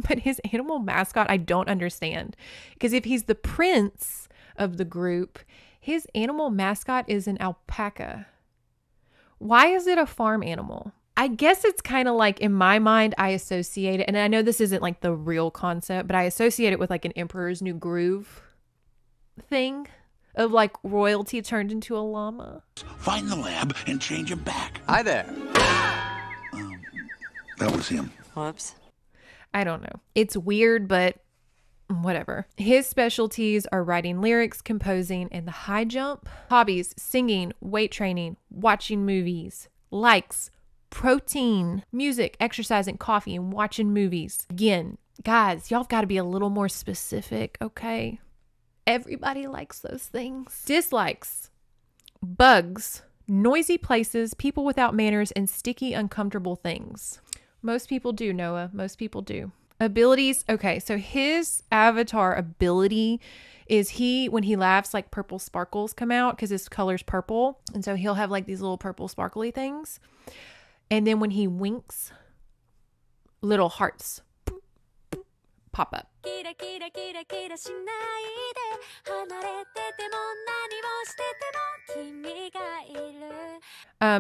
but his animal mascot, I don't understand. Because if he's the prince of the group, his animal mascot is an alpaca. Why is it a farm animal? I guess it's kind of like, in my mind, I associate it, and I know this isn't like the real concept, but I associate it with like an Emperor's New Groove thing of like royalty turned into a llama. Find the lab and change him back. Hi there. That was him. Whoops. I don't know. It's weird, but whatever. His specialties are writing lyrics, composing, and the high jump. Hobbies, singing, weight training, watching movies. Likes, protein, music, exercising, coffee, and watching movies. Again, guys, y'all got to be a little more specific, okay? Everybody likes those things. Dislikes, bugs, noisy places, people without manners, and sticky, uncomfortable things. Most people do, Noah. Most people do. Abilities. Okay, so his avatar ability is he, when he laughs, like purple sparkles come out because his color's purple. And so he'll have like these little purple sparkly things. And then when he winks, little hearts pop up.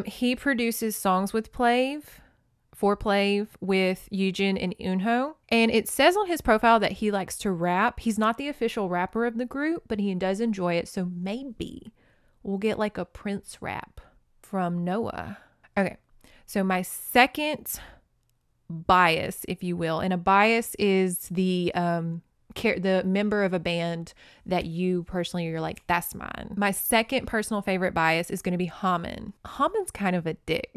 He produces songs with Plave. For Plave with Yejin and Eunho. And it says on his profile that he likes to rap. He's not the official rapper of the group, but he does enjoy it. So maybe we'll get like a Prince rap from Noah. Okay, so my second bias, if you will, and a bias is the member of a band that you personally, you're like, that's mine. My second personal favorite bias is going to be Haman. Haman's kind of a dick.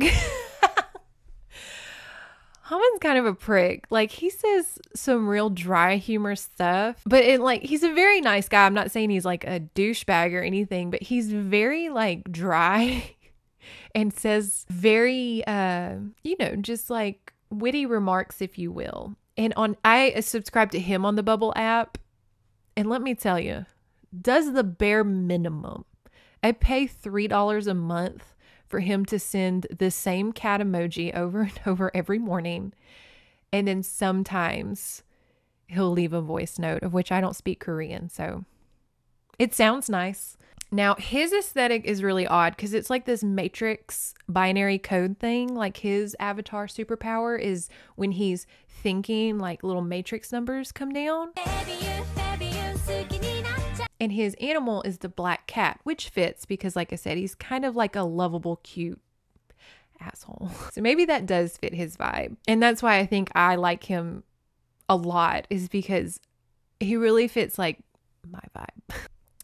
Haman's kind of a prick. Like, he says some real dry humor stuff, but it, like, he's a very nice guy. I'm not saying he's like a douchebag or anything, but he's very like dry and says very, you know, just like witty remarks, if you will. And I subscribe to him on the Bubble app. And let me tell you, does the bare minimum. I pay $3 a month for him to send the same cat emoji over and over every morning. And then sometimes he'll leave a voice note, of which I don't speak Korean, so it sounds nice. Now, his aesthetic is really odd because it's like this matrix binary code thing. Like, his avatar superpower is when he's thinking, like, little matrix numbers come down. And his animal is the black cat, which fits because, like I said, he's kind of like a lovable, cute asshole. So maybe that does fit his vibe. And that's why I think I like him a lot, is because he really fits like my vibe.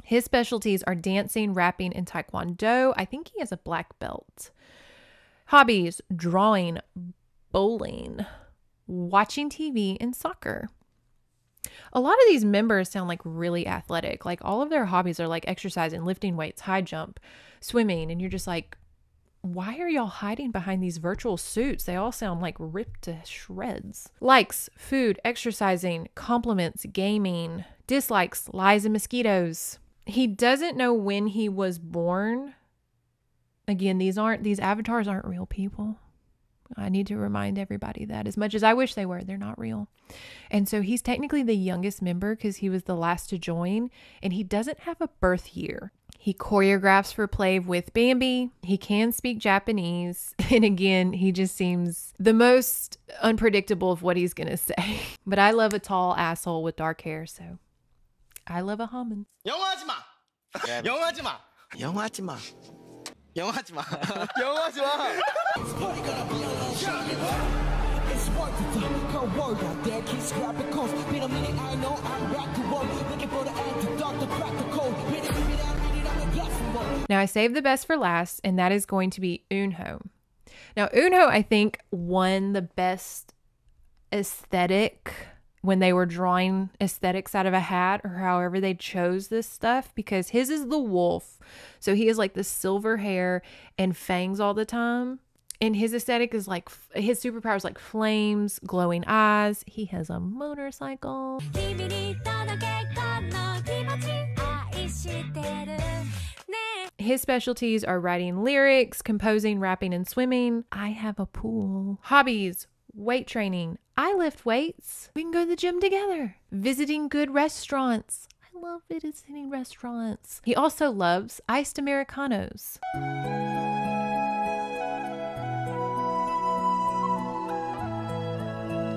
His specialties are dancing, rapping, and taekwondo. I think he has a black belt. Hobbies, drawing, bowling, watching TV, and soccer. A lot of these members sound like really athletic. Like, all of their hobbies are like exercising, lifting weights, high jump, swimming. And you're just like, why are y'all hiding behind these virtual suits? They all sound like ripped to shreds. Likes, food, exercising, compliments, gaming. Dislikes, lies and mosquitoes. He doesn't know when he was born. Again, these avatars aren't real people. I need to remind everybody that, as much as I wish they were, they're not real. And so he's technically the youngest member because he was the last to join, and he doesn't have a birth year. He choreographs for Plave with Bambi. He can speak Japanese. And again, he just seems the most unpredictable of what he's going to say. But I love a tall asshole with dark hair, so I love a humming. Now I saved the best for last, and that is going to be Eunho. Now Eunho, I think, won the best aesthetic when they were drawing aesthetics out of a hat, or however they chose this stuff, because his is the wolf. So he is like the silver hair and fangs all the time. And his aesthetic is like, his superpower is like flames, glowing eyes. He has a motorcycle. His specialties are writing lyrics, composing, rapping, and swimming. I have a pool. Hobbies, weight training. I lift weights. We can go to the gym together. Visiting good restaurants. I love visiting restaurants. He also loves iced Americanos.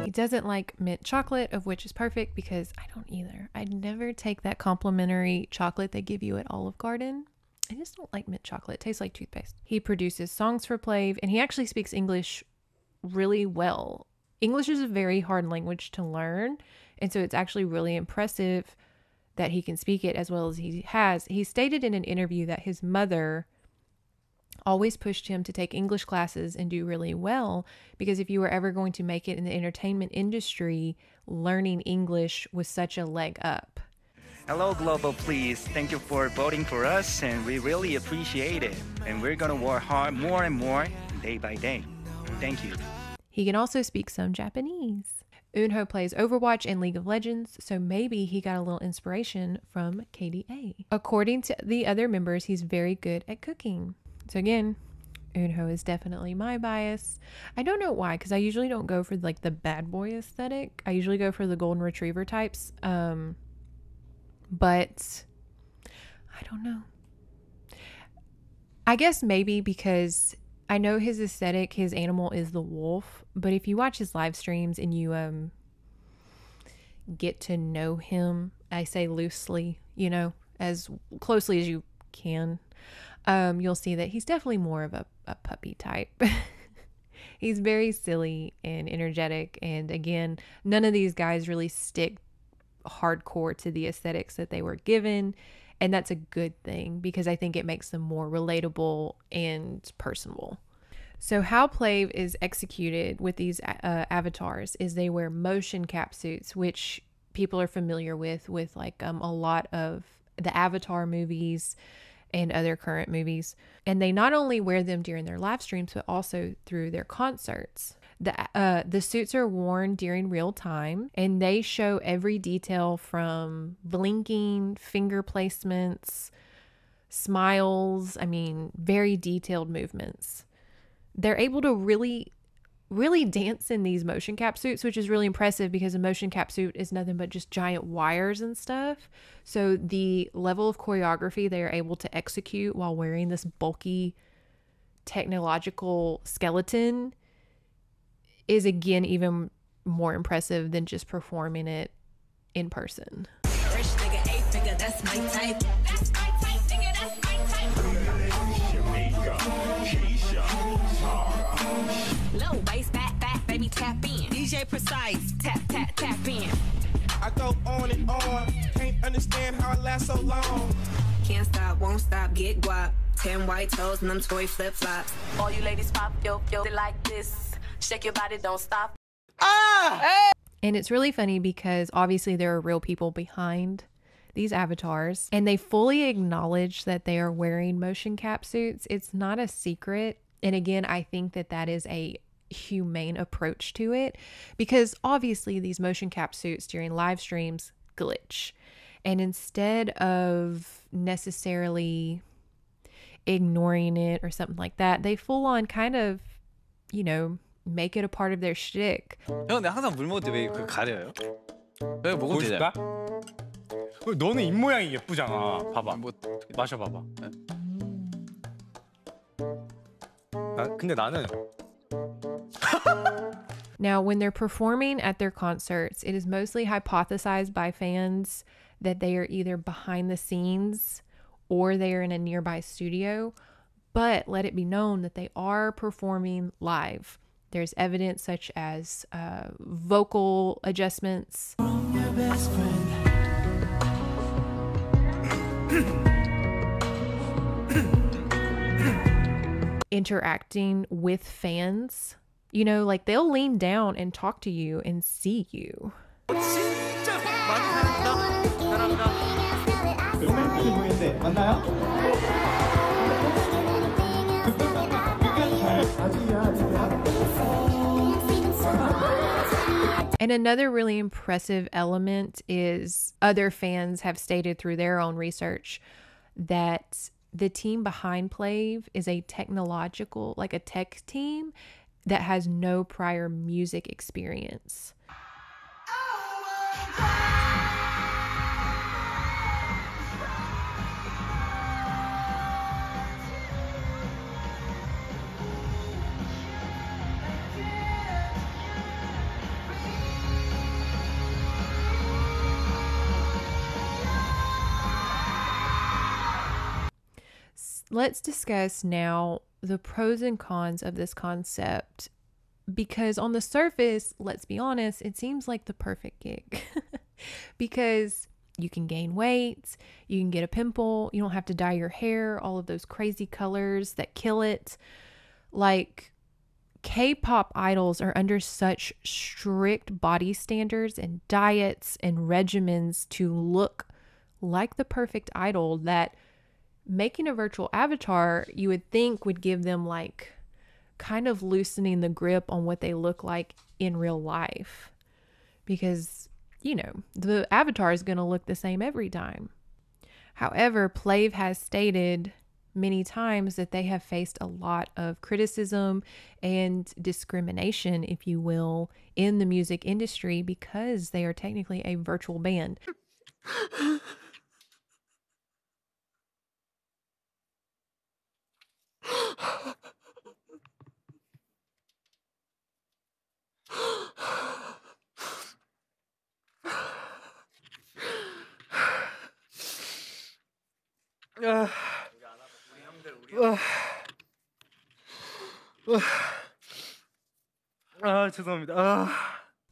He doesn't like mint chocolate, of which is perfect because I don't either. I'd never take that complimentary chocolate they give you at Olive Garden. I just don't like mint chocolate. It tastes like toothpaste. He produces songs for Plave, and he actually speaks English really well. English is a very hard language to learn, and so it's actually really impressive that he can speak it as well as he has. He stated in an interview that his mother always pushed him to take English classes and do really well, because if you were ever going to make it in the entertainment industry, learning English was such a leg up. Hello, Global, please. Thank you for voting for us, and we really appreciate it. And we're going to work hard more and more day by day. Thank you. He can also speak some Japanese. Eunho plays Overwatch and League of Legends, so maybe he got a little inspiration from KDA. According to the other members, he's very good at cooking. So again, Eunho is definitely my bias. I don't know why, because I usually don't go for like the bad boy aesthetic. I usually go for the golden retriever types, but I don't know. I guess maybe because I know his aesthetic, his animal is the wolf, but if you watch his live streams and you get to know him, I say loosely, you know, as closely as you can, you'll see that he's definitely more of a puppy type. He's very silly and energetic, and again, none of these guys really stick hardcore to the aesthetics that they were given. And that's a good thing, because I think it makes them more relatable and personable. So how Plave is executed with these avatars is they wear motion capsuits, which people are familiar with like a lot of the Avatar movies and other current movies. And they not only wear them during their live streams, but also through their concerts. The suits are worn during real time, and they show every detail from blinking, finger placements, smiles, I mean, very detailed movements. They're able to really dance in these motion cap suits, which is really impressive because a motion cap suit is nothing but just giant wires and stuff. So the level of choreography they are able to execute while wearing this bulky technological skeleton is again even more impressive than just performing it in person. Can't stop, won't stop, get guap. 10 white toes and them toy flip-flops. All you ladies pop, yo, they like this. Shake your body, don't stop. Ah! Hey! And it's really funny because obviously there are real people behind these avatars, and they fully acknowledge that they are wearing motion cap suits. It's not a secret. And again, I think that that is a humane approach to it, because obviously these motion cap suits during live streams glitch. And instead of necessarily ignoring it or something like that, they full on kind of, you know, make it a part of their shtick. Now, when they're performing at their concerts, it is mostly hypothesized by fans that they are either behind the scenes or they are in a nearby studio, but let it be known that they are performing live. There's evidence such as vocal adjustments. I'm your best friend. Interacting with fans, you know, like they'll lean down and talk to you and see you. And another really impressive element is other fans have stated through their own research that the team behind Plave is a technological, like a tech team that has no prior music experience. Let's discuss now the pros and cons of this concept, because on the surface, let's be honest, it seems like the perfect gig because you can gain weight, you can get a pimple, you don't have to dye your hair, all of those crazy colors that kill it. Like, K-pop idols are under such strict body standards and diets and regimens to look like the perfect idol that making a virtual avatar, you would think, would give them like kind of loosening the grip on what they look like in real life, because, you know, the avatar is going to look the same every time. However, Plave has stated many times that they have faced a lot of criticism and discrimination, if you will, in the music industry because they are technically a virtual band.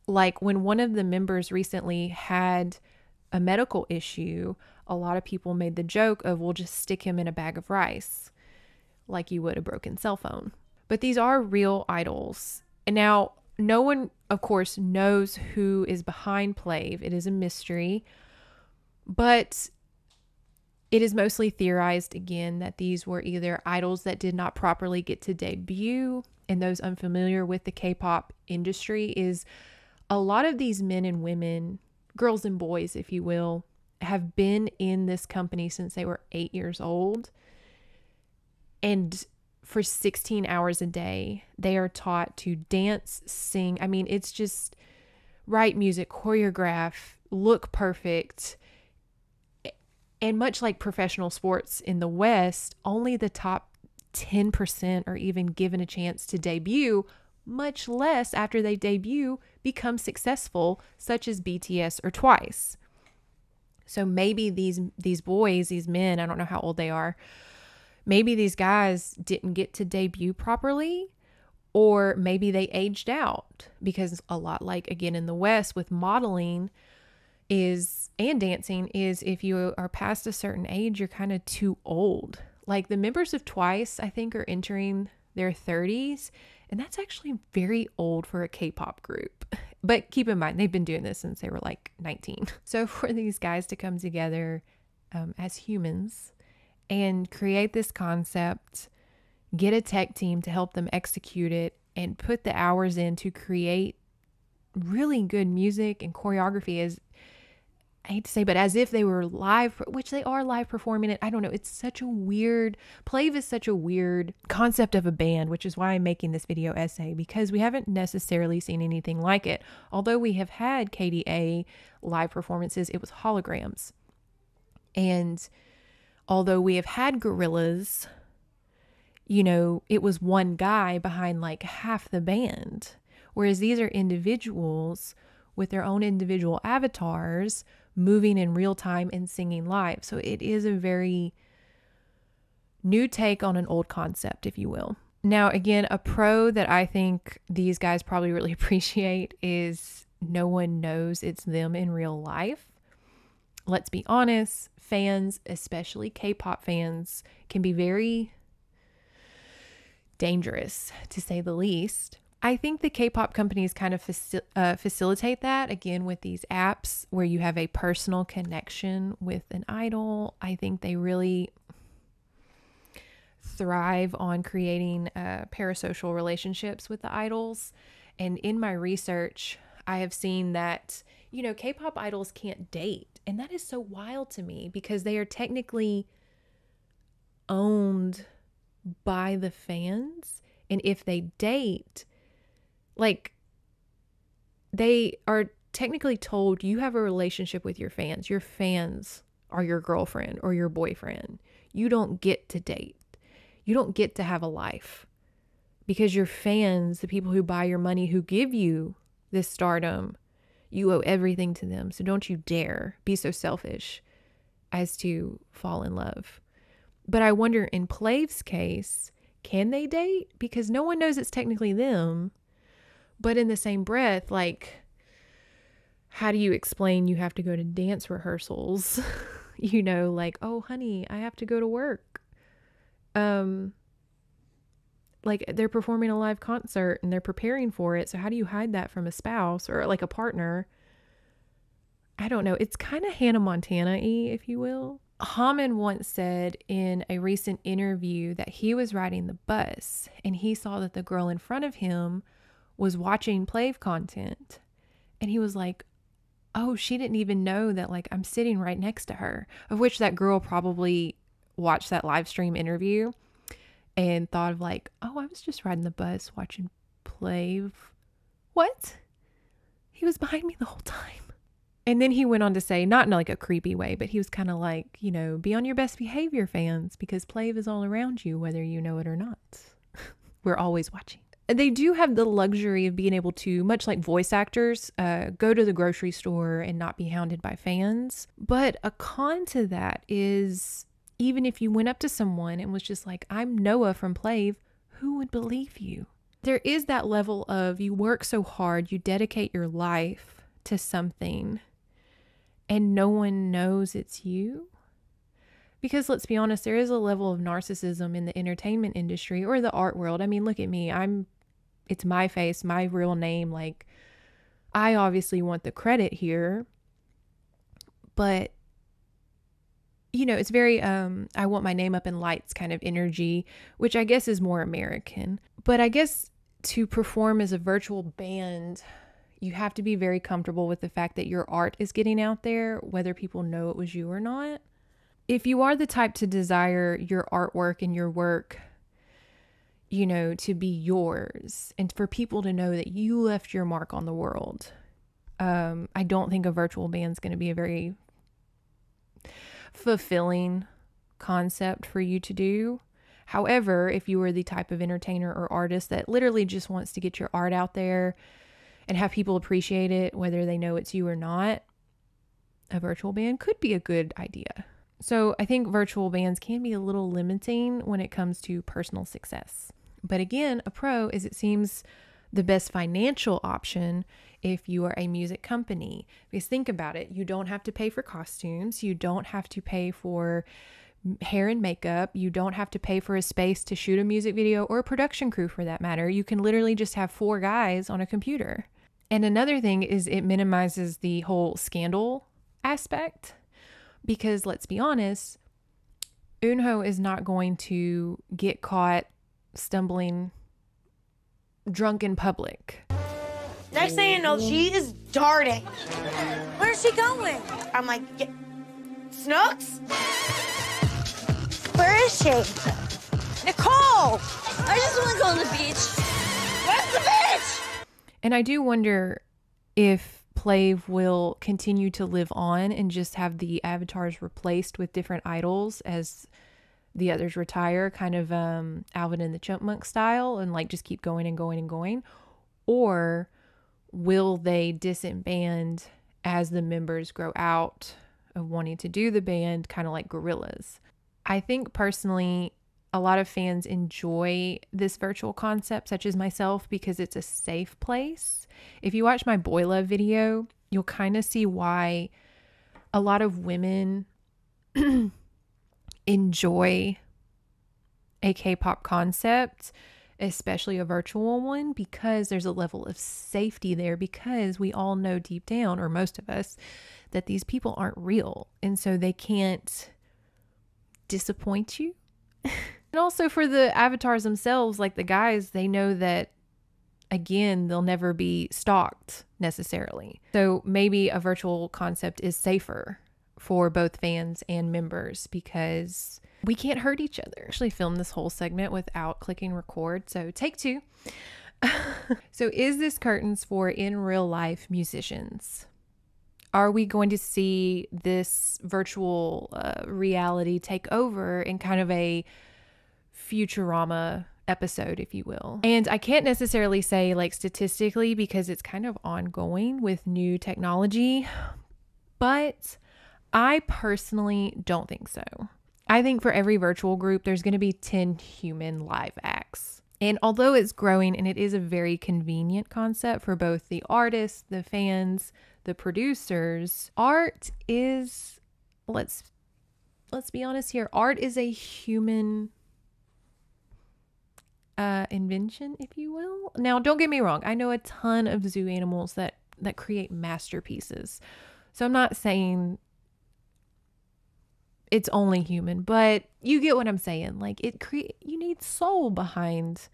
Like, when one of the members recently had a medical issue, a lot of people made the joke of, we'll just stick him in a bag of rice, like you would a broken cell phone. But these are real idols. And now, no one, of course, knows who is behind Plave. It is a mystery. But it is mostly theorized, again, that these were either idols that did not properly get to debut, and those unfamiliar with the K-pop industry is a lot of these men and women, girls and boys, if you will, have been in this company since they were 8 years old. And for 16 hours a day, they are taught to dance, sing. I mean, it's just write music, choreograph, look perfect. And much like professional sports in the West, only the top 10% are even given a chance to debut, much less after they debut become successful, such as BTS or Twice. So maybe these boys, these men, I don't know how old they are, maybe these guys didn't get to debut properly, or maybe they aged out, because a lot like, again, in the West with modeling is, and dancing is, if you are past a certain age, you're kind of too old. Like, the members of Twice, I think, are entering their 30s, and that's actually very old for a K-pop group. But keep in mind, they've been doing this since they were like 19. So for these guys to come together as humans and create this concept, get a tech team to help them execute it, and put the hours in to create really good music and choreography, as I hate to say, but as if they were live, which they are live performing it. I don't know. It's such a weird, Plave is such a weird concept of a band, which is why I'm making this video essay, because we haven't necessarily seen anything like it. Although we have had KDA live performances, it was holograms. And although we have had Gorillaz, you know, it was one guy behind like half the band. Whereas these are individuals with their own individual avatars moving in real time and singing live. So it is a very new take on an old concept, if you will. Now, again, a pro that I think these guys probably really appreciate is no one knows it's them in real life. Let's be honest, fans, especially K-pop fans, can be very dangerous, to say the least. I think the K-pop companies kind of facilitate that, again, with these apps where you have a personal connection with an idol. I think they really thrive on creating parasocial relationships with the idols. And in my research, I have seen that, you know, K-pop idols can't date. And that is so wild to me because they are technically owned by the fans. And if they date, like, they are technically told you have a relationship with your fans. Your fans are your girlfriend or your boyfriend. You don't get to date. You don't get to have a life because your fans, the people who buy your money, who give you this stardom, you owe everything to them. So don't you dare be so selfish as to fall in love. But I wonder in Plave's case, can they date? Because no one knows it's technically them. But in the same breath, like, how do you explain you have to go to dance rehearsals? You know, like, oh, honey, I have to go to work. Like, they're performing a live concert and they're preparing for it. So how do you hide that from a spouse or like a partner? I don't know. It's kind of Hannah Montana-y, if you will. Haman once said in a recent interview that he was riding the bus and he saw that the girl in front of him was watching Plave content. And he was like, oh, she didn't even know that, like, I'm sitting right next to her. Of which that girl probably watched that live stream interview and thought of like, oh, I was just riding the bus watching Plave. What? He was behind me the whole time. And then he went on to say, not in like a creepy way, but he was kind of like, you know, be on your best behavior, fans, because Plave is all around you, whether you know it or not. We're always watching. They do have the luxury of being able to, much like voice actors, go to the grocery store and not be hounded by fans. But a con to that is, even if you went up to someone and was just like, I'm Noah from Plave, who would believe you? There is that level of you work so hard, you dedicate your life to something, and no one knows it's you. Because let's be honest, there is a level of narcissism in the entertainment industry or the art world. I mean, look at me. It's my face, my real name. Like, I obviously want the credit here, but, you know, it's very, I want my name up in lights kind of energy, which I guess is more American. But I guess to perform as a virtual band, you have to be very comfortable with the fact that your art is getting out there, whether people know it was you or not. If you are the type to desire your artwork and your work, you know, to be yours and for people to know that you left your mark on the world, I don't think a virtual band's going to be a very fulfilling concept for you to do. However, if you are the type of entertainer or artist that literally just wants to get your art out there and have people appreciate it, whether they know it's you or not, a virtual band could be a good idea. So I think virtual bands can be a little limiting when it comes to personal success. But again, a pro is it seems the best financial option if you are a music company. Because think about it, you don't have to pay for costumes, you don't have to pay for hair and makeup, you don't have to pay for a space to shoot a music video or a production crew for that matter. You can literally just have four guys on a computer. And another thing is it minimizes the whole scandal aspect. Because let's be honest, Eunho is not going to get caught stumbling drunk in public. Next thing you know, she is darting. Where's she going? I'm like, Snooks? Where is she? Nicole! I just want to go on the beach. Where's the beach? And I do wonder if Plave will continue to live on and just have the avatars replaced with different idols as the others retire, kind of Alvin and the Chipmunks style, and like just keep going and going and going. Or will they disband as the members grow out of wanting to do the band, kind of like Gorillaz. I think personally, a lot of fans enjoy this virtual concept, such as myself, because it's a safe place. If you watch my Boy Love video, you'll kind of see why a lot of women enjoy a K-pop concept, especially a virtual one, because there's a level of safety there, because we all know deep down, or most of us, that these people aren't real. And so they can't disappoint you. And also for the avatars themselves, like the guys, they know that, again, they'll never be stalked necessarily. So maybe a virtual concept is safer for both fans and members because we can't hurt each other. I actually filmed this whole segment without clicking record, so take two. So is this curtains for in real life musicians? Are we going to see this virtual reality take over in kind of a Futurama episode, if you will? And I can't necessarily say like statistically because it's kind of ongoing with new technology, but I personally don't think so. I think for every virtual group, there's going to be 10 human live acts. And although it's growing and it is a very convenient concept for both the artists, the fans, the producers, art is, let's be honest here, art is a human invention, if you will. Now, don't get me wrong. I know a ton of zoo animals that create masterpieces. So I'm not saying it's only human, but you get what I'm saying. Like you need soul behind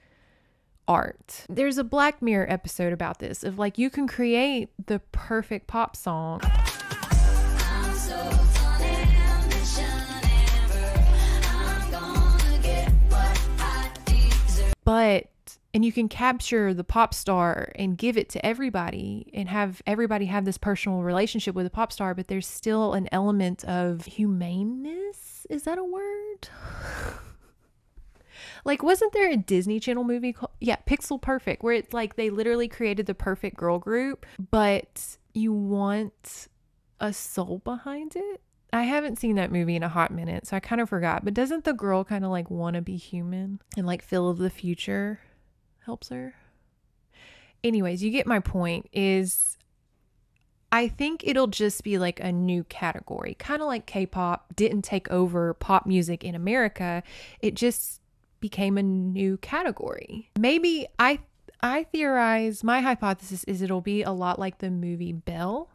art. There's a Black Mirror episode about this of like, you can create the perfect pop song. I'm so funny, I'm rich and amber. I'm gonna get what I deserve. And you can capture the pop star and give it to everybody and have everybody have this personal relationship with a pop star, but there's still an element of humaneness. Is that a word? Like, wasn't there a Disney Channel movie called, yeah, Pixel Perfect, where it's like they literally created the perfect girl group, but you want a soul behind it? I haven't seen that movie in a hot minute, so I kind of forgot, but doesn't the girl kind of like want to be human and like feel of the future? Helps her. Anyways, you get my point. Is I think it'll just be like a new category, kind of like K-pop didn't take over pop music in America. It just became a new category. Maybe I theorize, my hypothesis is it'll be a lot like the movie Belle.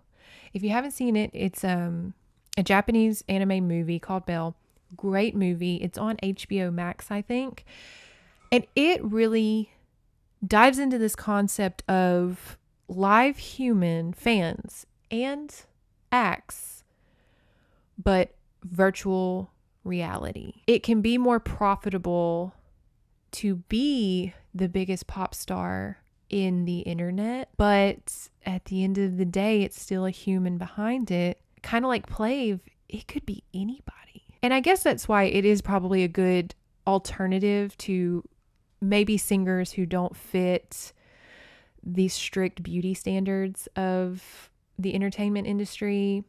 If you haven't seen it, it's a Japanese anime movie called Belle. Great movie. It's on HBO Max, I think. And it really dives into this concept of live human fans and acts, but virtual reality. It can be more profitable to be the biggest pop star in the internet, but at the end of the day, it's still a human behind it. Kind of like Plave, it could be anybody. And I guess that's why it is probably a good alternative to maybe singers who don't fit the strict beauty standards of the entertainment industry,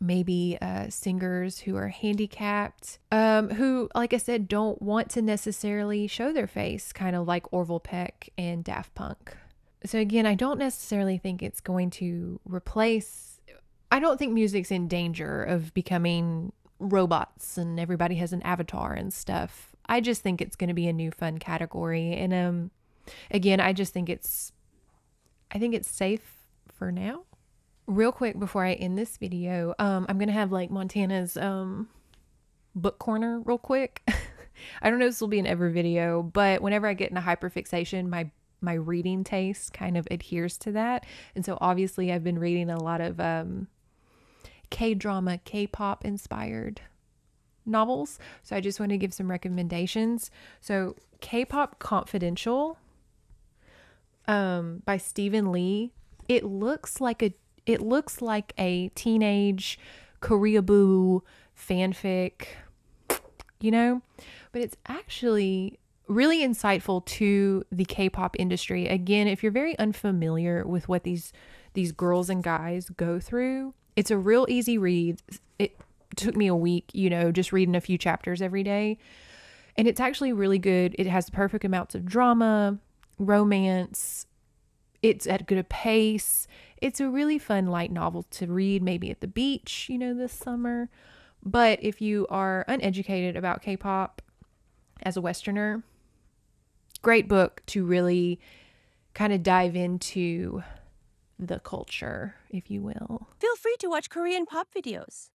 maybe singers who are handicapped, who, like I said, don't want to necessarily show their face, kind of like Orville Peck and Daft Punk. So again, I don't necessarily think it's going to replace, I don't think music's in danger of becoming robots and everybody has an avatar and stuff. I just think it's going to be a new fun category. And again, I just think it's safe for now. Real quick before I end this video, I'm going to have like Montana's book corner real quick. I don't know if this will be in every video, but whenever I get into hyperfixation, my reading taste kind of adheres to that. And so obviously I've been reading a lot of K-drama, K-pop inspired novels. So I just want to give some recommendations. So K-pop Confidential by Stephen Lee. It looks like a teenage Koreaboo fanfic, you know, but it's actually really insightful to the K-pop industry. Again, if you're very unfamiliar with what these these girls and guys go through. It's a real easy read. It took me a week, you know, just reading a few chapters every day. And it's actually really good. It has the perfect amounts of drama, romance. It's at a good pace. It's a really fun light novel to read, maybe at the beach, you know, this summer. But if you are uneducated about K-pop as a Westerner, great book to really kind of dive into the culture, if you will. Feel free to watch Korean pop videos.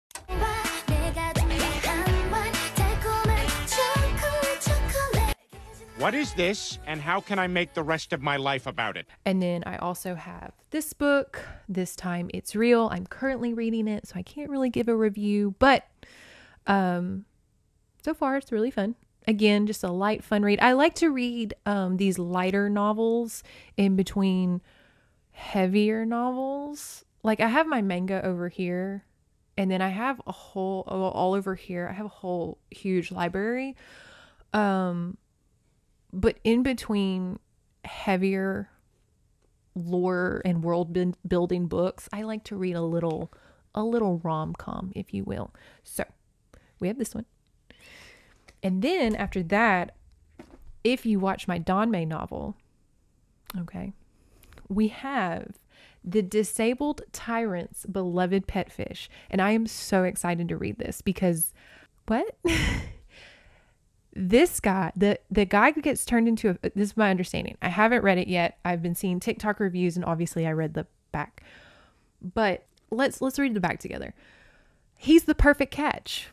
What is this, and how can I make the rest of my life about it? And then I also have this book. This time it's real. I'm currently reading it, so I can't really give a review, but so far it's really fun. Again, just a light, fun read. I like to read these lighter novels in between heavier novels. Like, I have my manga over here, and then I have a whole, all over here, I have a whole huge library. But in between heavier lore and world building books, I like to read a little rom-com, if you will. So we have this one. And then after that, if you watch my Danmei novel, okay, we have The Disabled Tyrant's Beloved Pet Fish. And I am so excited to read this because, what? This guy, the guy who gets turned into a, this is my understanding. I haven't read it yet. I've been seeing TikTok reviews, and obviously I read the back. But let's read the back together. He's the perfect catch.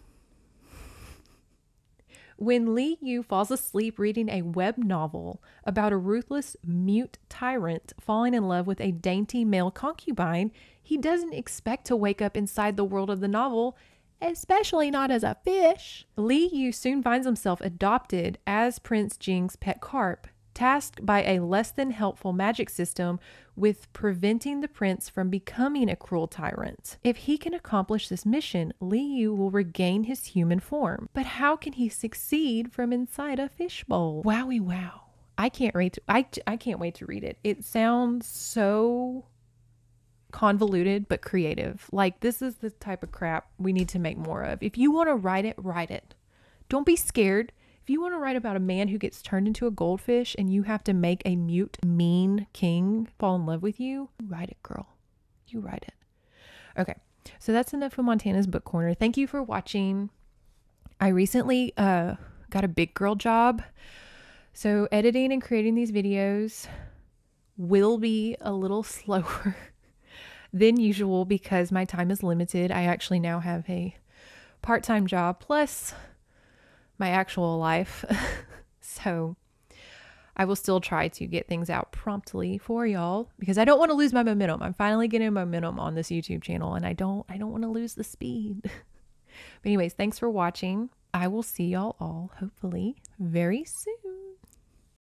When Li Yu falls asleep reading a web novel about a ruthless mute tyrant falling in love with a dainty male concubine, he doesn't expect to wake up inside the world of the novel, especially not as a fish. Li Yu soon finds himself adopted as Prince Jing's pet carp, tasked by a less than helpful magic system with preventing the prince from becoming a cruel tyrant. If he can accomplish this mission, Li Yu will regain his human form. But how can he succeed from inside a fishbowl? Wowie wow. I can't wait to read it. It sounds so convoluted but creative. Like, this is the type of crap we need to make more of. If you want to write it, write it. Don't be scared. If you want to write about a man who gets turned into a goldfish and you have to make a mute, mean king fall in love with you, write it, girl. You write it. Okay, so that's enough for Montana's Book Corner. Thank you for watching. I recently got a big girl job, so editing and creating these videos will be a little slower than usual because my time is limited. I actually now have a part-time job plus my actual life. So I will still try to get things out promptly for y'all because I don't want to lose my momentum. I'm finally getting momentum on this YouTube channel, and I don't want to lose the speed. But anyways, thanks for watching. I will see y'all all hopefully very soon.